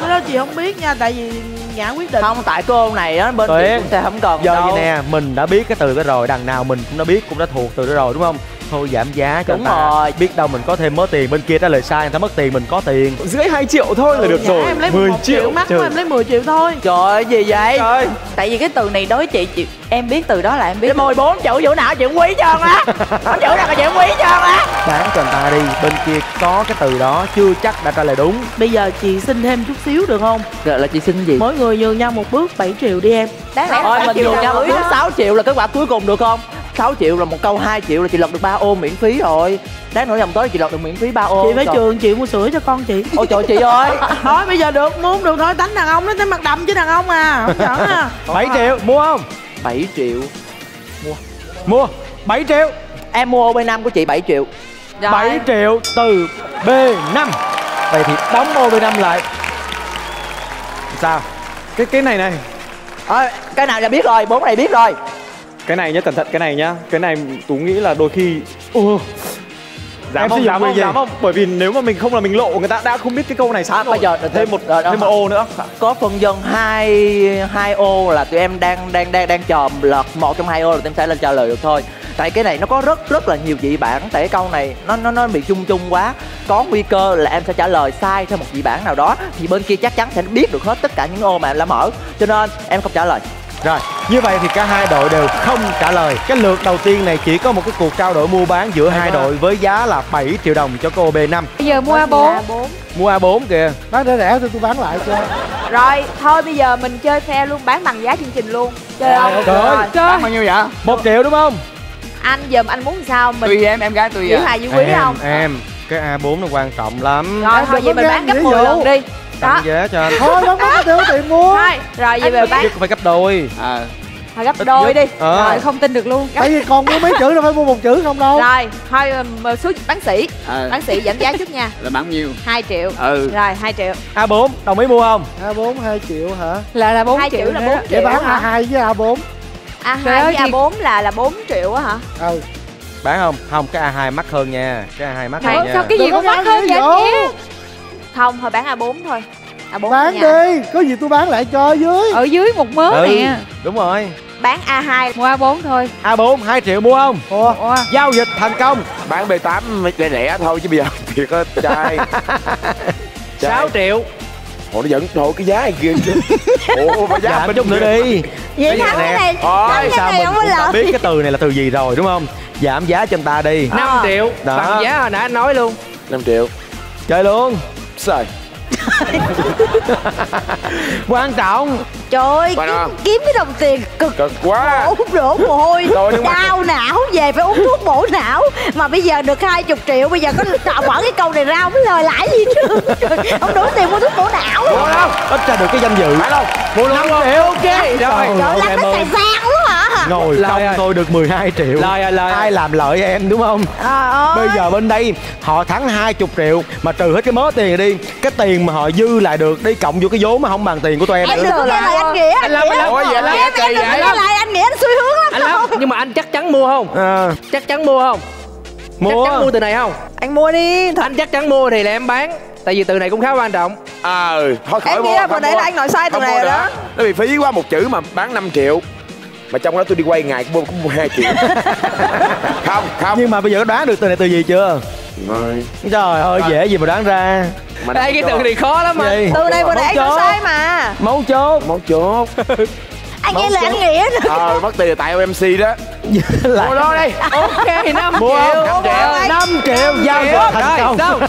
Cái đó chị không biết nha. Tại vì Nhã quyết định. Không, tại cái ô này á bên chị cũng sẽ không cần đâu. Giờ vậy nè, mình đã biết cái từ đó rồi. Đằng nào mình cũng đã biết, cũng đã thuộc từ đó rồi đúng không? Thôi giảm giá cho rồi. Biết đâu mình có thêm mớ tiền. Bên kia trả lời sai người ta mất tiền, mình có tiền. Dưới 2 triệu thôi là được rồi. Em lấy 10 triệu mắc thôi, em lấy 10 triệu thôi. Trời gì vậy? Trời. Tại vì cái từ này đối chị em biết từ đó là em biết. 14 chữ chỗ nào chuyện quý trơn á. Chữ nào là chuyện quý trơn á. Bán cho người ta đi, bên kia có cái từ đó chưa chắc đã trả lời đúng. Bây giờ chị xin thêm chút xíu được không? Là chị xin gì? Mỗi người nhường nhau một bước 7 triệu đi em. Thôi mình nhường nhau một bước 6 triệu là kết quả cuối cùng được không? 6 triệu là một câu, 2 triệu là chị lật được 3 ô miễn phí rồi. Đáng nữa dòng tới chị lật được miễn phí 3 ô. Chị phải trường chị mua sữa cho con chị. Ôi trời chị ơi. Thôi bây giờ được, muốn được thôi. Đánh đàn ông nó tới mặt đầm chứ đàn ông à. Không giỡn à. 7 triệu, mua không? 7 triệu. Mua 7 triệu. Em mua ô B5 của chị 7 triệu rồi. 7 triệu từ B5. Vậy thì đóng ô B5 lại. Sao? Cái này này cái nào là biết rồi, 4 này biết rồi. Cái này nhá, cẩn thận cái này nhá. Cái này Tú nghĩ là đôi khi Dám không, dám không, dám không. Bởi vì nếu mà mình không là mình lộ, người ta đã không biết cái câu này sát rồi. Bây giờ thêm một ô nữa. Có phân dân hai ô là tụi em đang chờ lọt một trong hai ô là tụi em sẽ lên trả lời được thôi. Tại cái này nó có rất là nhiều dị bản. Tại cái câu này nó bị chung quá. Có nguy cơ là em sẽ trả lời sai theo một dị bản nào đó, thì bên kia chắc chắn sẽ biết được hết tất cả những ô mà em đã mở. Cho nên em không trả lời. Rồi, như vậy thì cả hai đội đều không trả lời. Cái lượt đầu tiên này chỉ có một cái cuộc trao đổi mua bán giữa hai đội với giá là 7 triệu đồng cho cô B5. Bây giờ mua A4. Mua A4 kìa. Nói rẻ tôi bán lại cho. Rồi, thôi bây giờ mình chơi fair luôn, bán bằng giá chương trình luôn. Chơi không? Trời ơi, bán bao nhiêu vậy? 1 triệu đúng không? Anh giờ anh muốn sao? Mình tùy em gái tùy à. Hài Duy Quý không? Em, cái A4 nó quan trọng lắm. Rồi, thôi vậy mình bán gấp 10 lần đi. Tăng giá cho anh. Thôi nó mất tiêu tiền mua. Thôi, rồi về bán. Phải gấp đôi. Thôi gấp đôi đi. Rồi không tin được luôn. Tại vì còn mua mấy chữ đâu phải mua một chữ không đâu. Rồi, thôi số bán sĩ. Bán sĩ giảm giá trước nha. Là bán nhiêu? 2 triệu. Rồi 2 triệu. A4 đồng ý mua không? A4 2 triệu hả? Là 4 triệu. 2 chữ là 4 triệu. Để bán A2 với A4. A2 với A4 là 4 triệu á hả? Ừ. Bán không? Không, cái A2 mắc hơn nha. Cái A2 mắc hơn nha. Sao cái gì cũng mắc hơn vậy? Không, thôi bán A4 thôi. A4 bán đi, có gì tôi bán lại cho dưới. Ở dưới một mớ nè. Đúng rồi. Bán A2, mua A4 thôi. A4, 2 triệu mua không? Mua. Giao dịch thành công. Bán B8 rẻ thôi chứ bây giờ thiệt á trai. 6 triệu. Ủa nó vẫn thổi cái giá này kia chứ. Ủa mà giá mình chút nữa đi. Vậy thắng cái này. Ôi sao mình cũng đã biết cái từ này là từ gì rồi đúng không? Giảm giá cho người ta đi. 5 triệu. Bằng giá hồi nãy anh nói luôn. 5 triệu. Chơi luôn. Rồi. Quan trọng. Trời kiếm cái đồng tiền cực quá. Đổ mồ hôi, đau não về phải uống thuốc bổ não. Mà bây giờ được 20 triệu. Bây giờ có bỏ cái câu này ra không lời lãi gì chứ. Không đủ tiền mua thuốc bổ não. Mua đâu, ít ra được cái danh dự. Phải không? Mua 5 triệu. Ok. Trời lắm nó xài xa quá hả? Ngồi trong tôi được 12 triệu. Ai làm lợi em đúng không? Bây giờ bên đây họ thắng 20 triệu. Mà trừ hết cái mớ tiền đi, cái tiền mà họ dư lại được đi cộng vô cái vốn mà không bằng tiền của tụi em nữa. Anh Nghĩa, anh Nghĩa anh suy hướng lắm. Nhưng mà anh chắc chắn mua không? Chắc chắn mua không? Chắc chắn mua từ này không? Anh mua đi. Anh chắc chắn mua thì là em bán. Tại vì từ này cũng khá quan trọng. Thôi khỏi mua. Em vừa nãy là anh nói sai từ này rồi đó. Nó bị phí quá một chữ mà bán 5 triệu. Mà trong đó tôi đi quay ngày cũng mua 2 triệu. Không. Nhưng mà bây giờ đoán được từ này từ gì chưa? Trời ơi dễ gì mà đoán ra. Đây cái từ này khó lắm mà. Từ đây vừa nãy nó sai mà. Mấu chốt. Anh nghe lời anh Nghĩa nữa. Mất tiền là tại MC đó. Mua đó đi. Ok 5 triệu. Giao dịch thành công.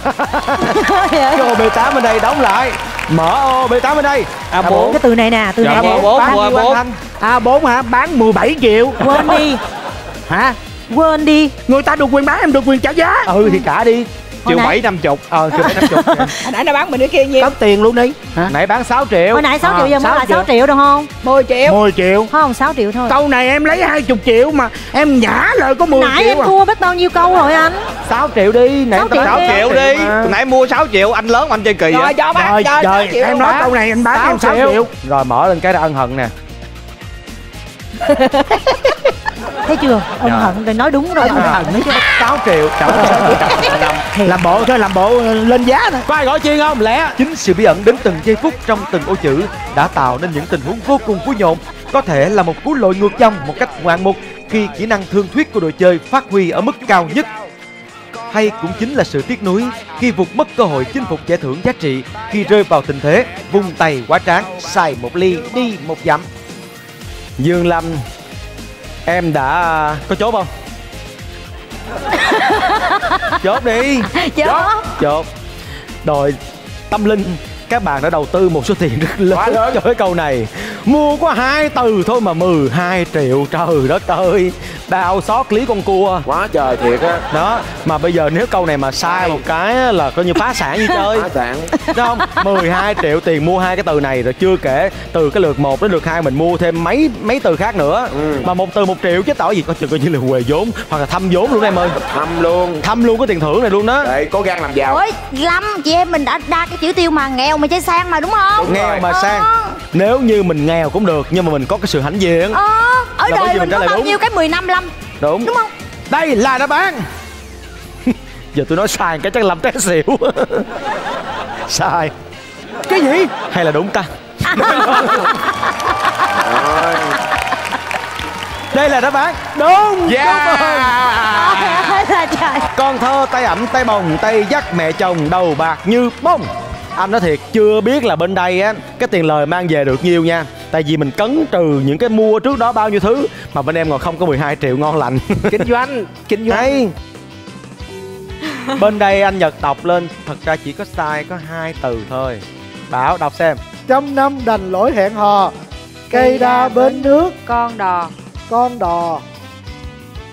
Ô B8 bên đây đóng lại. Mở ô B8 bên đây. A4 cái từ này nè. Từ này A4. A4 hả? Bán 17 triệu. Quên đi. Hả? Quên đi. Người ta được quyền bán, em được quyền trả giá. Thì trả đi. Triệu 7 50. Triệu 7 50. Hồi nãy nó bán mình nữa kia nhiêu? Tấm tiền luôn đi. Nãy bán 6 triệu. Hồi nãy 6 triệu giờ mới lại 6 triệu được không? 10 triệu. 10 triệu. Không 6 triệu thôi. Câu này em lấy 20 triệu mà em nhả lời có 10 triệu. Nãy em thua biết bao nhiêu câu rồi anh? 6 triệu đi. Nãy 6 triệu đi. Nãy mua 6 triệu anh lớn anh chơi kỳ. Rồi cho bán. Trời em nói câu này anh bán em 6 triệu. Rồi mở lên cái ra ân hận nè. Thấy chưa? Ông hận rồi, nói đúng rồi. Ông hận nữa chứ. 6 triệu. Làm bộ thôi, làm bộ lên giá này. Có ai gọi chiên không? Lẽ chính sự bí ẩn đến từng giây phút trong từng ô chữ đã tạo nên những tình huống vô cùng vui nhộn. Có thể là một cú lội ngược dòng một cách ngoạn mục khi kỹ năng thương thuyết của đội chơi phát huy ở mức cao nhất, hay cũng chính là sự tiếc nuối khi vụt mất cơ hội chinh phục giải thưởng giá trị khi rơi vào tình thế vung tay quá tráng, xài một ly đi một dặm. Dương Lâm, em đã có chốt không? Chốt đi. Chốt. Đội tâm linh, các bạn đã đầu tư một số tiền rất lớn cho cái câu này. Mua có 2 từ thôi mà 12 triệu. Trời đất ơi, đau xót lý con cua. Quá trời thiệt á. Đó, mà bây giờ nếu câu này mà sai một cái là coi như phá sản như chơi. Phá sản. Đúng không? 12 triệu tiền mua 2 cái từ này, rồi chưa kể từ cái lượt 1 đến lượt 2 mình mua thêm mấy từ khác nữa. Mà một từ 1 triệu chứ tỏ gì có chừng coi như là huề vốn hoặc là thâm vốn luôn em ơi. Thâm luôn cái tiền thưởng này luôn đó. Để cố gắng làm giàu. Ôi Lâm, chị em mình đã đa cái chỉ tiêu mà nghèo mà chơi sang mà đúng không? Đúng nghèo mà sang. Nếu như mình nghèo cũng được nhưng mà mình có cái sự hãnh diện. Ở đời mình có bao nhiêu cái 15 Lâm. Đúng không? Đây là đáp án. giờ tôi nói sai cái chắc làm té xỉu. Sai. Cái gì? Hay là đúng ta? Đây là đáp án đúng. Yeah. Đúng. Con thơ tay ẩm tay bồng, tay dắt mẹ chồng, đầu bạc như bông. Anh nói thiệt, chưa biết là bên đây á cái tiền lời mang về được nhiêu nha. Tại vì mình cấn trừ những cái mua trước đó bao nhiêu thứ mà bên em còn không có 12 triệu ngon lành. Kinh doanh, kinh doanh. Đây. Bên đây anh Nhật đọc lên thật ra chỉ có sai có 2 từ thôi. Bảo đọc xem. Trăm năm đành lỗi hẹn hò, cây đa bến nước, con đò. Con đò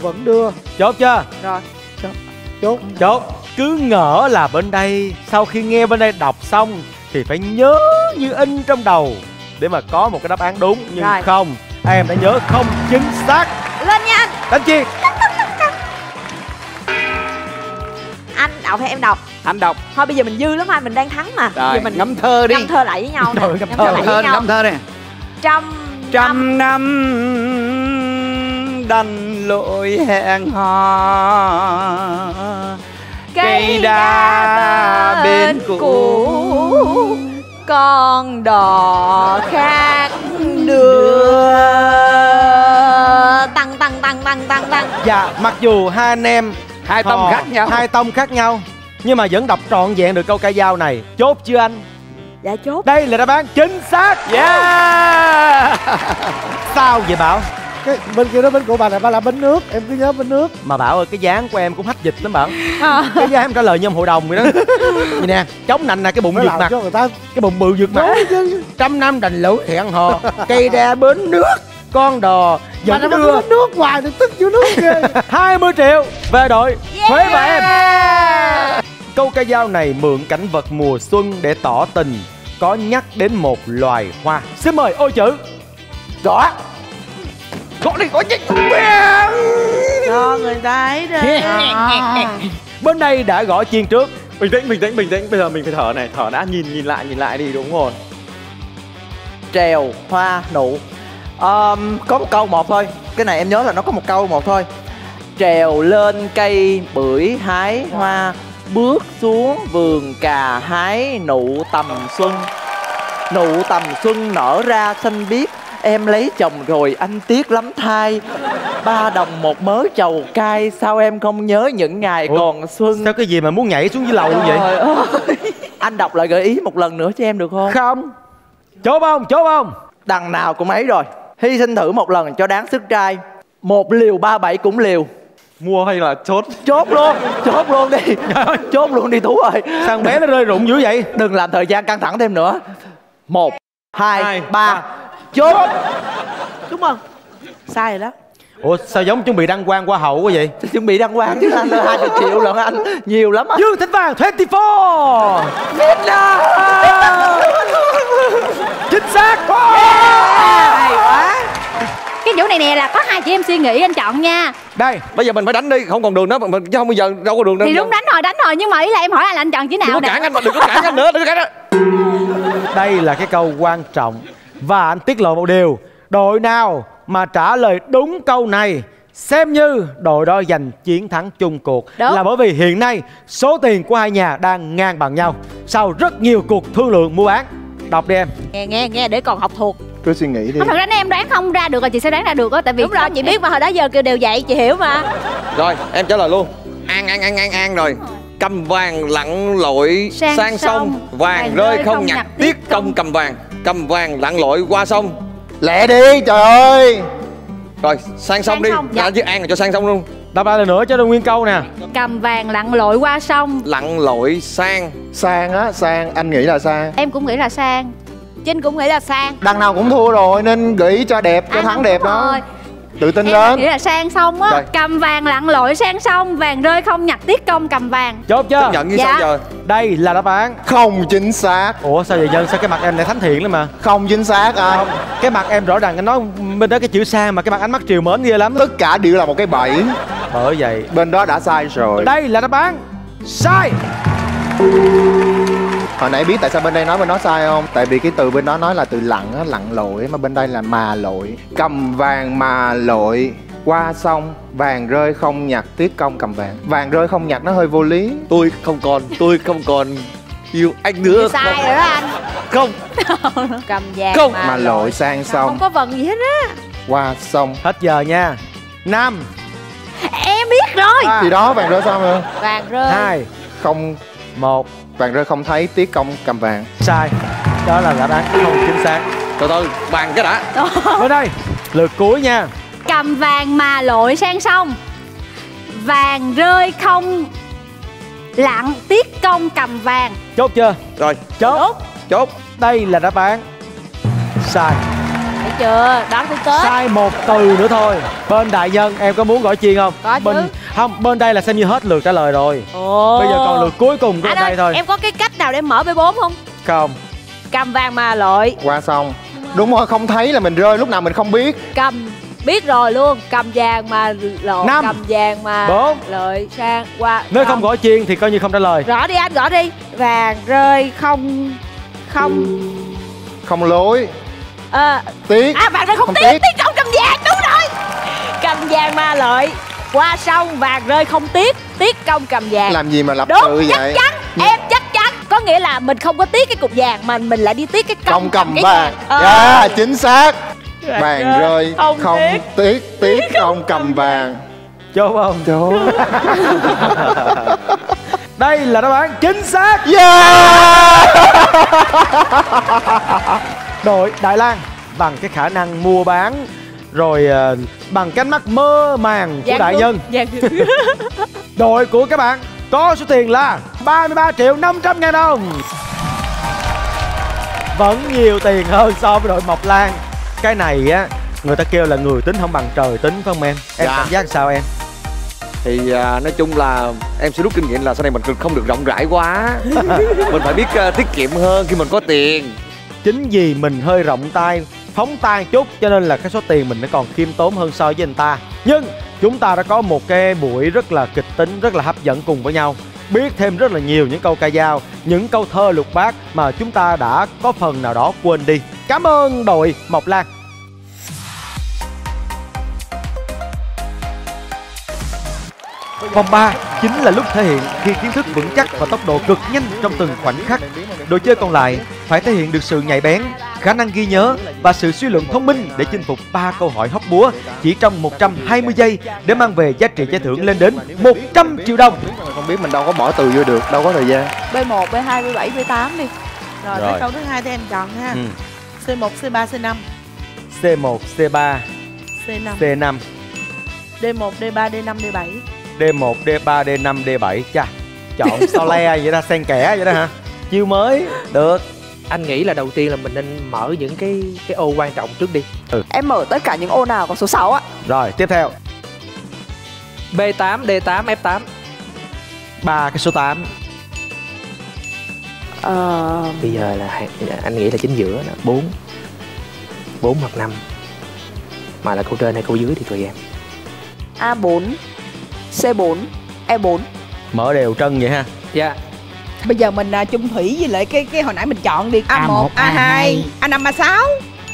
vẫn đưa. Chốt chưa? Rồi. Chốt. Chốt. Chốt. Cứ ngỡ là bên đây, sau khi nghe bên đây đọc xong thì phải nhớ như in trong đầu để mà có một cái đáp án đúng. Nhưng rồi, không, em đã nhớ không chính xác. Lên nha anh. Đánh chi? Anh đọc hay em đọc? Anh đọc. Thôi bây giờ mình dư lắm anh, mình đang thắng mà. Rồi, giờ mình ngâm thơ đi. Ngâm thơ lại với nhau. Rồi, ngâm thơ lại với nhau. Ngâm thơ nè. Trăm năm đành lỗi hẹn hò, cây đa bên cũ, con đò khác đưa. Tăng tăng tăng tăng tăng tăng. Dạ, mặc dù hai anh em hai tông khác nhau, hai tông khác nhau nhưng mà vẫn đọc trọn vẹn được câu ca dao này. Chốt chưa anh? Dạ chốt. Đây là đáp án chính xác. Yeah. Sao vậy Bảo? Cái bên kia đó bến của bà này ba là bến nước, em cứ nhớ bến nước. Mà Bảo ơi, cái dáng của em cũng hách dịch lắm Bảo. Cái dáng em trả lời như hội đồng vậy đó. Nhìn nè, chống nạnh nè, cái bụng vượt mặt. Cái bụng bự vượt mặt. Trăm năm đành lỗi hẹn hò, cây đa bến nước, con đò dẫn đưa. Mà nó bến nước hoài thì tức vô nước kìa. 20 triệu về đội Huế và em. Câu ca dao này mượn cảnh vật mùa xuân để tỏ tình, có nhắc đến một loài hoa. Xin mời ô chữ. Rõ. Gõ đi, gõ chết. Cho người ta ấy rồi. Bên đây đã gõ chiên trước. Bình tĩnh, bình tĩnh, bình tĩnh. Bây giờ mình phải thở này, thở đã, nhìn lại đi, đúng rồi. Trèo hoa nụ. Có một câu một thôi. Cái này em nhớ là nó có một câu một thôi. Trèo lên cây bưởi hái hoa, bước xuống vườn cà hái nụ tầm xuân. Nụ tầm xuân nở ra xanh biếc, em lấy chồng rồi anh tiếc lắm thay. Ba đồng một mớ trầu cay, sao em không nhớ những ngày còn xuân. Sao cái gì mà muốn nhảy xuống dưới lầu vậy? Anh đọc lại gợi ý một lần nữa cho em được không? Không. Chốt không? Chốt không? Đằng nào cũng ấy rồi. Hy sinh thử một lần cho đáng sức trai. Một liều 37 cũng liều. Mua hay là chốt? Chốt luôn. Chốt luôn đi. Chốt luôn đi Tú ơi. Sao bé nó rơi rụng dữ vậy? Đừng làm thời gian căng thẳng thêm nữa. 1, 2, 3. Chốt. Đúng không? Sai rồi đó. Ủa sao giống chuẩn bị đăng quang hoa hậu quá vậy? Chuẩn bị đăng quang chứ anh, 20 triệu lận anh. Nhiều lắm á. Dương Thịnh Vàng 24. Biết đâu. Chính xác. Hay quá. Cái vũ này nè là có hai chị em suy nghĩ anh chọn nha. Đây, bây giờ mình phải đánh đi, không còn đường nữa, mình chứ không bây giờ đâu có đường đâu. Thì đúng đánh rồi nhưng mà ý là em hỏi là anh chọn chỉ nào. Đừng có cản anh mà, đừng có cản anh nữa, đừng có cản anh. Đây là cái câu quan trọng. Và anh tiết lộ một điều, đội nào mà trả lời đúng câu này xem như đội đó giành chiến thắng chung cuộc. Đúng. Là bởi vì hiện nay số tiền của hai nhà đang ngang bằng nhau sau rất nhiều cuộc thương lượng mua bán. Đọc đi em. Nghe để còn học thuộc. Cứ suy nghĩ đi. Thật ra em đoán không ra được là chị sẽ đoán ra được á. Tại vì đúng rồi, chị biết mà, hồi đó giờ kêu đều vậy, chị hiểu mà. Rồi em trả lời luôn. An rồi. Cầm vàng lặn lội sang sông, vàng rơi không nhặt, tiếc công cầm vàng. Cầm vàng lặn lội qua sông. Lẹ đi trời ơi. Rồi sang sông đi. Dạ chứ An là cho sang sông luôn. Đáp lại lần nữa cho nó nguyên câu nè. Cầm vàng lặn lội qua sông. Lặn lội sang. Sang á, sang, anh nghĩ là sang. Em cũng nghĩ là sang. Trinh cũng nghĩ là sang. Đằng nào cũng thua rồi nên gợi ý cho đẹp, cho thắng đẹp đó rồi. Tự tin lên. Em nghĩ là sang sông á. Cầm vàng lặn lội sang sông, vàng rơi không nhặt tiếc công cầm vàng. Chốt chưa? Chấp nhận như sao giờ? Đây là đáp án không chính xác. Ủa sao vậy Dân? Sao cái mặt em lại thánh thiện lắm mà? Không chính xác à? Không. Cái mặt em rõ ràng anh nói bên đó cái chữ sang mà cái mặt ánh mắt triều mến ghê lắm. Tất cả đều là một cái bẫy. Bởi vậy bên đó đã sai rồi. Đây là đáp án sai. Hồi nãy biết tại sao bên đây nói bên đó sai không? Tại vì cái từ bên đó nói là từ lặn á, lặn lội, mà bên đây là mà lội. Cầm vàng mà lội qua sông vàng rơi không nhặt, tiếc công cầm vàng. Vàng rơi không nhặt nó hơi vô lý. Tôi không còn yêu anh nữa. Sai không. Rồi đó anh. Không. Cầm vàng không. Mà lội sang sông. Không có vận gì hết á. Qua sông. Hết giờ nha. 5. Em biết rồi thì đó, vàng rơi xong rồi. Vàng rơi 2 không 1. Vàng rơi không thấy, tiếc công cầm vàng. Sai. Đó là đáp án không chính xác. Từ từ, bàn cái đã. Ở đây, lượt cuối nha. Cầm vàng mà lội sang sông, vàng rơi không lặng, tiếc công cầm vàng. Chốt chưa? Rồi. Chốt. Đây là đáp án sai. Thấy chưa? Đoán tới kết. Sai một từ nữa thôi. Bên đại nhân em có muốn gọi chiên không? Có chứ. Không, bên đây là xem như hết lượt trả lời rồi. Ồ. Bây giờ còn lượt cuối cùng của anh đây thôi. Em có cái cách nào để mở B4 không? Không. Cầm vàng mà lội qua sông. Đúng rồi, không thấy là mình rơi, lúc nào mình không biết. Cầm, biết rồi luôn. Cầm vàng mà lội. 5. Cầm vàng mà 4. Lội sang qua. Nếu không gõ chiên thì coi như không trả lời. Rõ đi anh, gõ đi. Vàng rơi không lối. Tiếc. À, vàng rơi không tiếc. Tiếc không cầm vàng, đúng rồi. Cầm vàng mà lội qua sông, vàng rơi không tiếc, tiếc công cầm vàng. Làm gì mà lập tự vậy? Chắc chắn. Em chắc chắn. Có nghĩa là mình không có tiếc cái cục vàng mà mình lại đi tiếc cái công cầm vàng. Dạ, chính xác. Vàng rơi không tiếc, tiếc công cầm vàng. Chốt không? Chốt. Đây là đáp án chính xác. Yeah. Đội Đại Lang bằng cái khả năng mua bán rồi bằng cánh mắt mơ màng của đại nhân. Đội của các bạn có số tiền là 33.500.000 đồng. Vẫn nhiều tiền hơn so với đội Mộc Lan. Cái này á, người ta kêu là người tính không bằng trời tính, phải không em? Em cảm giác sao em? Thì nói chung là em sẽ rút kinh nghiệm là sau này mình không được rộng rãi quá. Mình phải biết tiết kiệm hơn khi mình có tiền. Chính vì mình hơi rộng tay, phóng tay chút cho nên là cái số tiền mình nó còn khiêm tốn hơn so với anh ta. Nhưng chúng ta đã có một cái buổi rất là kịch tính, rất là hấp dẫn cùng với nhau. Biết thêm rất là nhiều những câu ca dao, những câu thơ lục bát mà chúng ta đã có phần nào đó quên đi. Cảm ơn đội Mộc Lan. Vòng 3 chính là lúc thể hiện khi kiến thức vững chắc và tốc độ cực nhanh trong từng khoảnh khắc. Đội chơi còn lại phải thể hiện được sự nhạy bén, khả năng ghi nhớ và sự suy luận thông minh để chinh phục 3 câu hỏi hóc búa chỉ trong 120 giây để mang về giá trị giải thưởng lên đến 100 triệu đồng. Không biết mình đâu có bỏ từ vô được, đâu có thời gian. B1, B2, B7, B8 đi. Rồi, tới câu thứ 2 thì em chọn ha. C1, C3, C5. C1, C3, C5. D1, D3, D5, D7. D1, D3, D5, D7. Chà, chọn sao le vậy ta, xen kẽ vậy đó hả? Chiêu mới, được. Anh nghĩ là đầu tiên là mình nên mở những cái ô quan trọng trước đi. Em mở tất cả những ô nào có số 6 á. Rồi, tiếp theo. B8, D8, F8. 3 cái số 8. Bây giờ là anh nghĩ là chính giữa là 4. 4 hoặc 5. Mà là câu trên hay câu dưới thì tùy em. A4, C4, E4. Mở đều chân vậy ha. Dạ. Bây giờ mình chung thủy với lại cái hồi nãy mình chọn đi. A1, A2, A5, A6.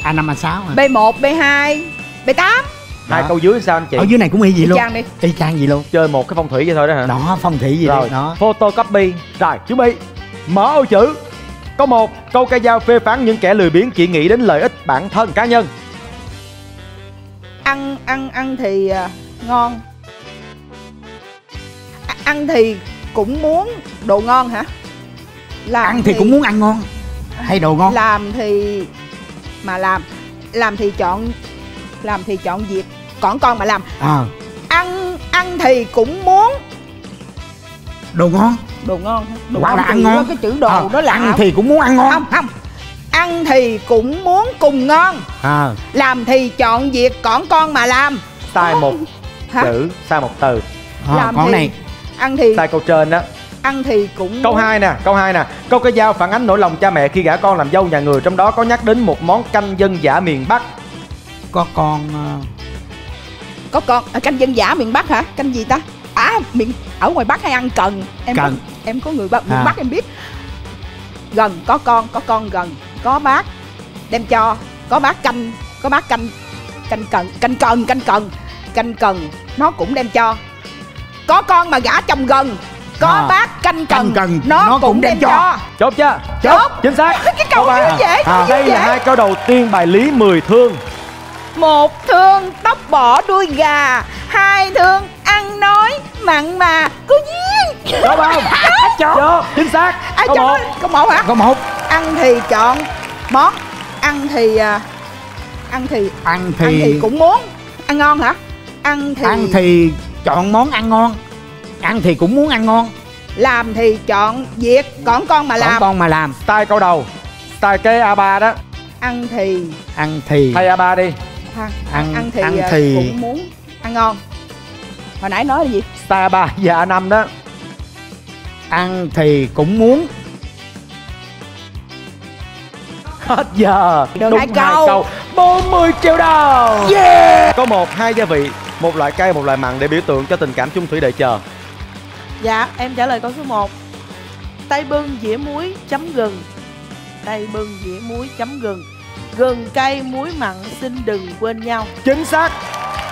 A5, A6. B1, B2, B8. Hai câu dưới sao anh chị? Ở dưới này cũng y vậy luôn. Y chang gì luôn. Chơi một cái phong thủy vậy thôi đó hả? Đó, phong thủy gì rồi. Đó. Photocopy. Rồi, chuẩn bị. Mở ô chữ. Câu 1, câu ca dao phê phán những kẻ lười biếng chỉ nghĩ đến lợi ích bản thân cá nhân. Ăn thì ngon. Ăn thì cũng muốn đồ ngon hả? Làm ăn thì cũng muốn ăn ngon hay đồ ngon. Làm thì mà làm thì chọn việc còn con mà làm. Ăn thì cũng muốn đồ ngon hả? Đồ ngon là ăn ngon đó, cái chữ đồ đó là ăn thì cũng muốn ăn ngon. Không, ăn thì cũng muốn cùng ngon. Làm thì chọn việc còn con mà làm. Sai một chữ, sai một từ. Làm con thì... này ăn thì sai câu trên đó. Ăn thì cũng câu 2 nè. Câu cái dao phản ánh nỗi lòng cha mẹ khi gả con làm dâu nhà người, trong đó có nhắc đến một món canh dân dã miền Bắc. Có con canh dân dã miền Bắc hả? Canh gì ta? Ở ngoài Bắc hay ăn cần. Em có người Bắc, miền Bắc em biết. Gần có con gần, có bác đem cho, có bác canh cần. canh cần nó cũng đem cho. Có con mà gả chồng gần, có bác canh cần nó cũng đem cho. Chốt chưa? Chốt. Chính xác. Cái câu dễ. Đây là hai câu đầu tiên bài Lý 10 thương. Một thương tóc bỏ đuôi gà, hai thương ăn nói mặn mà cứ giết. Đúng không? Chốt. Chính xác. Câu 1 hả? Câu 1. Ăn thì chọn món, ăn thì cũng muốn ăn ngon hả? Ăn thì chọn món ăn ngon, ăn thì cũng muốn ăn ngon. Làm thì chọn việc, còn con mà làm. Tay câu đầu, tay cái A3 đó. Ăn thì thay A3 đi. Ăn thì cũng muốn ăn ngon. Hồi nãy nói là gì? Tay A3 và A5 đó. Ăn thì cũng muốn. Hết giờ. Đúng 2 câu. 40 triệu đồng. Yeah. Có 1, 2 gia vị, một loại cay, một loại mặn để biểu tượng cho tình cảm chung thủy đợi chờ. Dạ, em trả lời câu số 1. Tay bưng dĩa muối chấm gừng. Gừng cay muối mặn xin đừng quên nhau. Chính xác.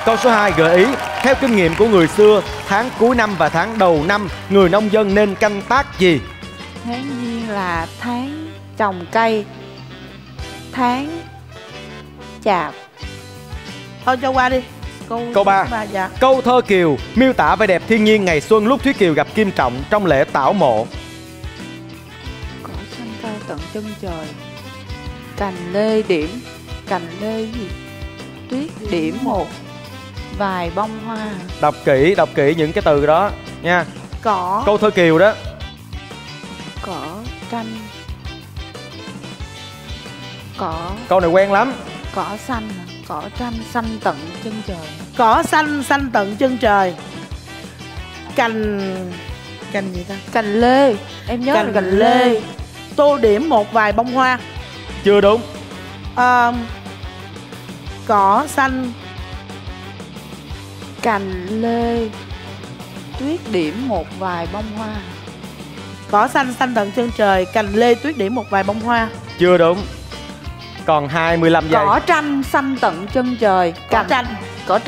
Câu số 2 gợi ý. Theo kinh nghiệm của người xưa, tháng cuối năm và tháng đầu năm, người nông dân nên canh tác gì? Tháng Giêng là tháng trồng cây, tháng chạp. Thôi cho qua đi. Câu 3. Dạ. Câu Thơ Kiều miêu tả vẻ đẹp thiên nhiên ngày xuân lúc Thúy Kiều gặp Kim Trọng trong lễ tảo mộ. Cỏ xanh cao tận chân trời, cành lê tuyết điểm một vài bông hoa. Đọc kỹ những cái từ đó nha. Cỏ. Câu Thơ Kiều đó. Cỏ. Câu này quen lắm. Cỏ xanh. Cỏ tranh xanh tận chân trời. Cỏ xanh xanh tận chân trời. Cành gì ta? Cành lê. Em nhớ là cành lê. Tô điểm một vài bông hoa. Chưa đúng. Cỏ xanh cành lê tuyết điểm một vài bông hoa. Cỏ xanh xanh tận chân trời, cành lê tuyết điểm một vài bông hoa. Chưa đúng. Còn 25 giây. Cỏ tranh xanh tận chân trời. Cỏ tranh. Ừ. Cỏ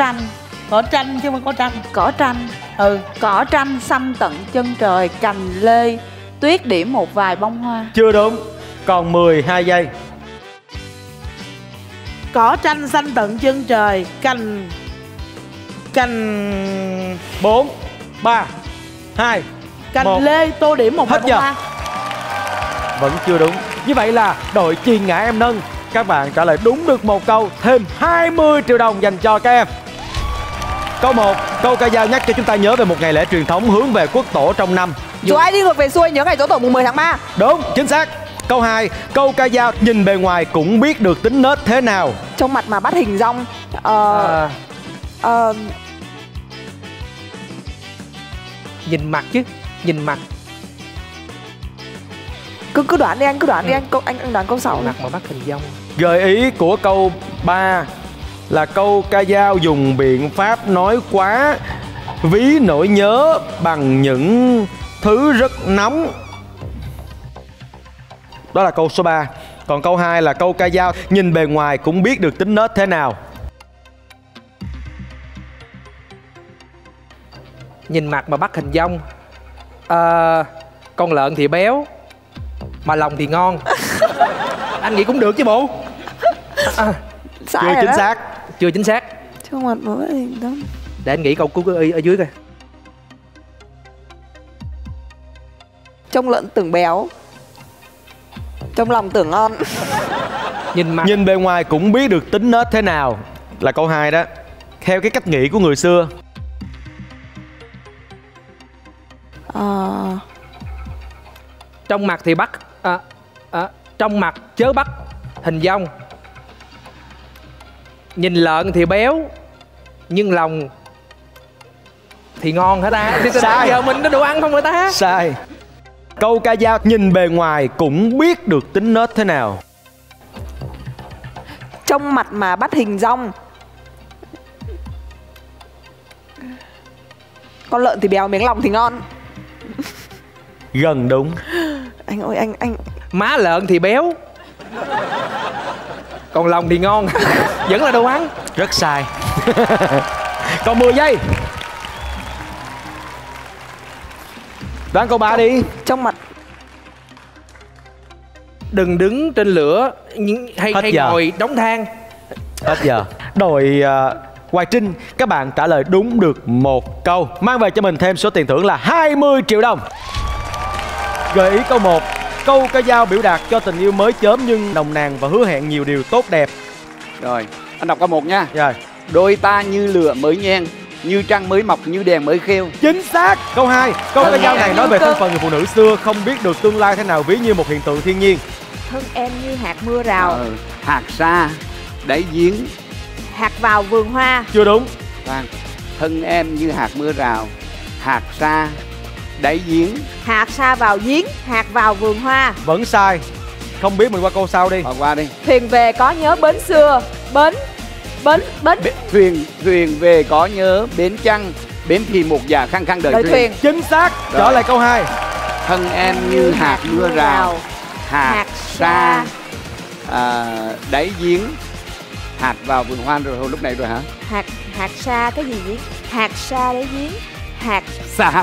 tranh xanh tận chân trời, cành lê tuyết điểm một vài bông hoa. Chưa đúng. Còn 12 giây. Cỏ tranh xanh tận chân trời, cành 4, 3, 2. Cành lê tô điểm một vài bông hoa. Vẫn chưa đúng. Như vậy là đội Chi Ngã Em Nâng, các bạn trả lời đúng được 1 câu, thêm 20 triệu đồng dành cho các em. Câu 1, câu ca dao nhắc cho chúng ta nhớ về một ngày lễ truyền thống hướng về quốc tổ trong năm. Dù ai đi ngược về xuôi nhớ ngày Tổ Tổ mùng 10 tháng 3. Đúng, chính xác. Câu 2, câu ca dao nhìn bề ngoài cũng biết được tính nết thế nào. Trong mặt mà bắt hình dong. Nhìn mặt chứ, nhìn mặt. Cứ đoạn đi anh, anh đoạn câu 6. Mặt mà bắt hình dong. Gợi ý của câu 3 là câu ca dao dùng biện pháp nói quá, ví nỗi nhớ bằng những thứ rất nóng. Đó là câu số 3. Còn câu 2 là câu ca dao nhìn bề ngoài cũng biết được tính nết thế nào. Nhìn mặt mà bắt hình dong. Con lợn thì béo mà lòng thì ngon. Anh nghĩ cũng được chứ bộ. Chưa chính xác. Trong mặt mà bắt hình dong. Để anh nghĩ câu cứu y ở dưới coi. Trong lợn tưởng béo, trong lòng tưởng ngon. Nhìn bề ngoài cũng biết được tính nết thế nào là câu 2 đó. Theo cái cách nghĩ của người xưa. Trong mặt thì bắt trong mặt chớ bắt hình dong. Nhìn lợn thì béo nhưng lòng thì ngon hả ta? Sai. Giờ mình có đủ ăn không hả ta? Sai. Câu ca dao nhìn bề ngoài cũng biết được tính nết thế nào. Trong mặt mà bắt hình dong. Con lợn thì béo miếng lòng thì ngon. Gần đúng. Anh ơi anh. Má lợn thì béo còn lòng thì ngon. Vẫn là đồ ăn. Rất sai. Còn 10 giây. Đoán câu 3 đi. Trong mạch. Đừng đứng trên lửa hay ngồi đóng than. Hết giờ. Đội Hoài Trinh, các bạn trả lời đúng được một câu, mang về cho mình thêm số tiền thưởng là 20 triệu đồng. Gợi ý câu 1. Câu ca dao biểu đạt cho tình yêu mới chớm nhưng nồng nàn và hứa hẹn nhiều điều tốt đẹp. Rồi, anh đọc câu 1 nha. Rồi. Đôi ta như lửa mới nhen, như trăng mới mọc, như đèn mới khêu. Chính xác. Câu 2. Câu ca dao này nói về thân phận người phụ nữ xưa không biết được tương lai thế nào, ví như một hiện tượng thiên nhiên. Thân em như hạt mưa rào, hạt sa đáy giếng, hạt vào vườn hoa. Chưa đúng. Thân em như hạt mưa rào, hạt sa đáy giếng. Hạt sa vào giếng, hạt vào vườn hoa. Vẫn sai. Không biết, mình qua câu sau đi. Qua đi. Thuyền về có nhớ bến xưa, bến. Thuyền về có nhớ bến chăng, bến thì một già khăng khăng đợi thuyền. Chính xác. Trở lại câu 2. Thân em như hạt mưa rào, hạt sa đáy giếng. Hạt vào vườn hoa rồi hồi lúc này rồi hả? Hạt sa cái gì vậy? Hạt sa đáy giếng. Hạt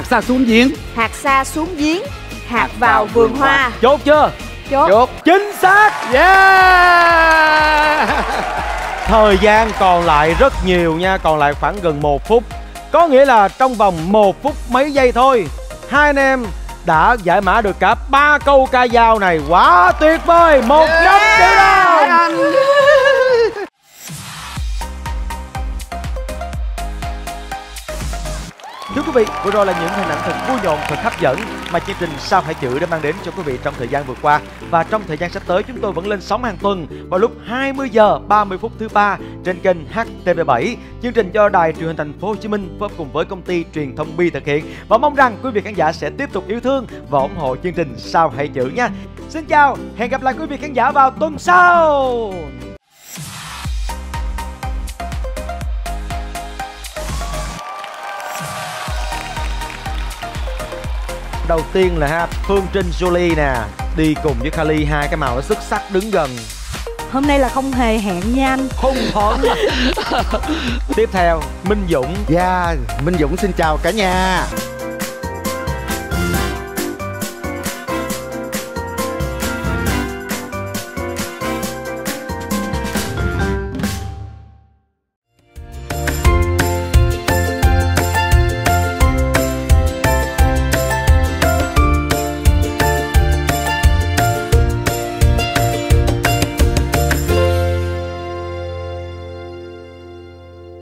sa xuống giếng. Hạt sa xuống giếng, hạt vào vườn hoa. Chốt chưa? Chốt. Chính xác. Yeah. Thời gian còn lại rất nhiều nha, còn lại khoảng gần 1 phút. Có nghĩa là trong vòng 1 phút mấy giây thôi, hai anh em đã giải mã được cả 3 câu ca dao này. Quá tuyệt vời. 100 triệu đồng. Thưa quý vị, vừa rồi là những hình ảnh thật vui nhộn, thật hấp dẫn mà chương trình Sao Hay Chữ đã mang đến cho quý vị trong thời gian vừa qua. Và trong thời gian sắp tới, chúng tôi vẫn lên sóng hàng tuần vào lúc 20h30 thứ ba trên kênh HTV7. Chương trình do Đài Truyền hình Thành phố Hồ Chí Minh phối hợp cùng với công ty truyền thông Bi thực hiện. Và mong rằng quý vị khán giả sẽ tiếp tục yêu thương và ủng hộ chương trình Sao Hay Chữ nha. Xin chào, hẹn gặp lại quý vị khán giả vào tuần sau. Đầu tiên là Phương Trinh Julie nè, đi cùng với Kali, hai cái màu nó xuất sắc đứng gần. Hôm nay là không hề hẹn nha anh. Không hẳn. Tiếp theo Minh Dũng. Minh Dũng xin chào cả nhà.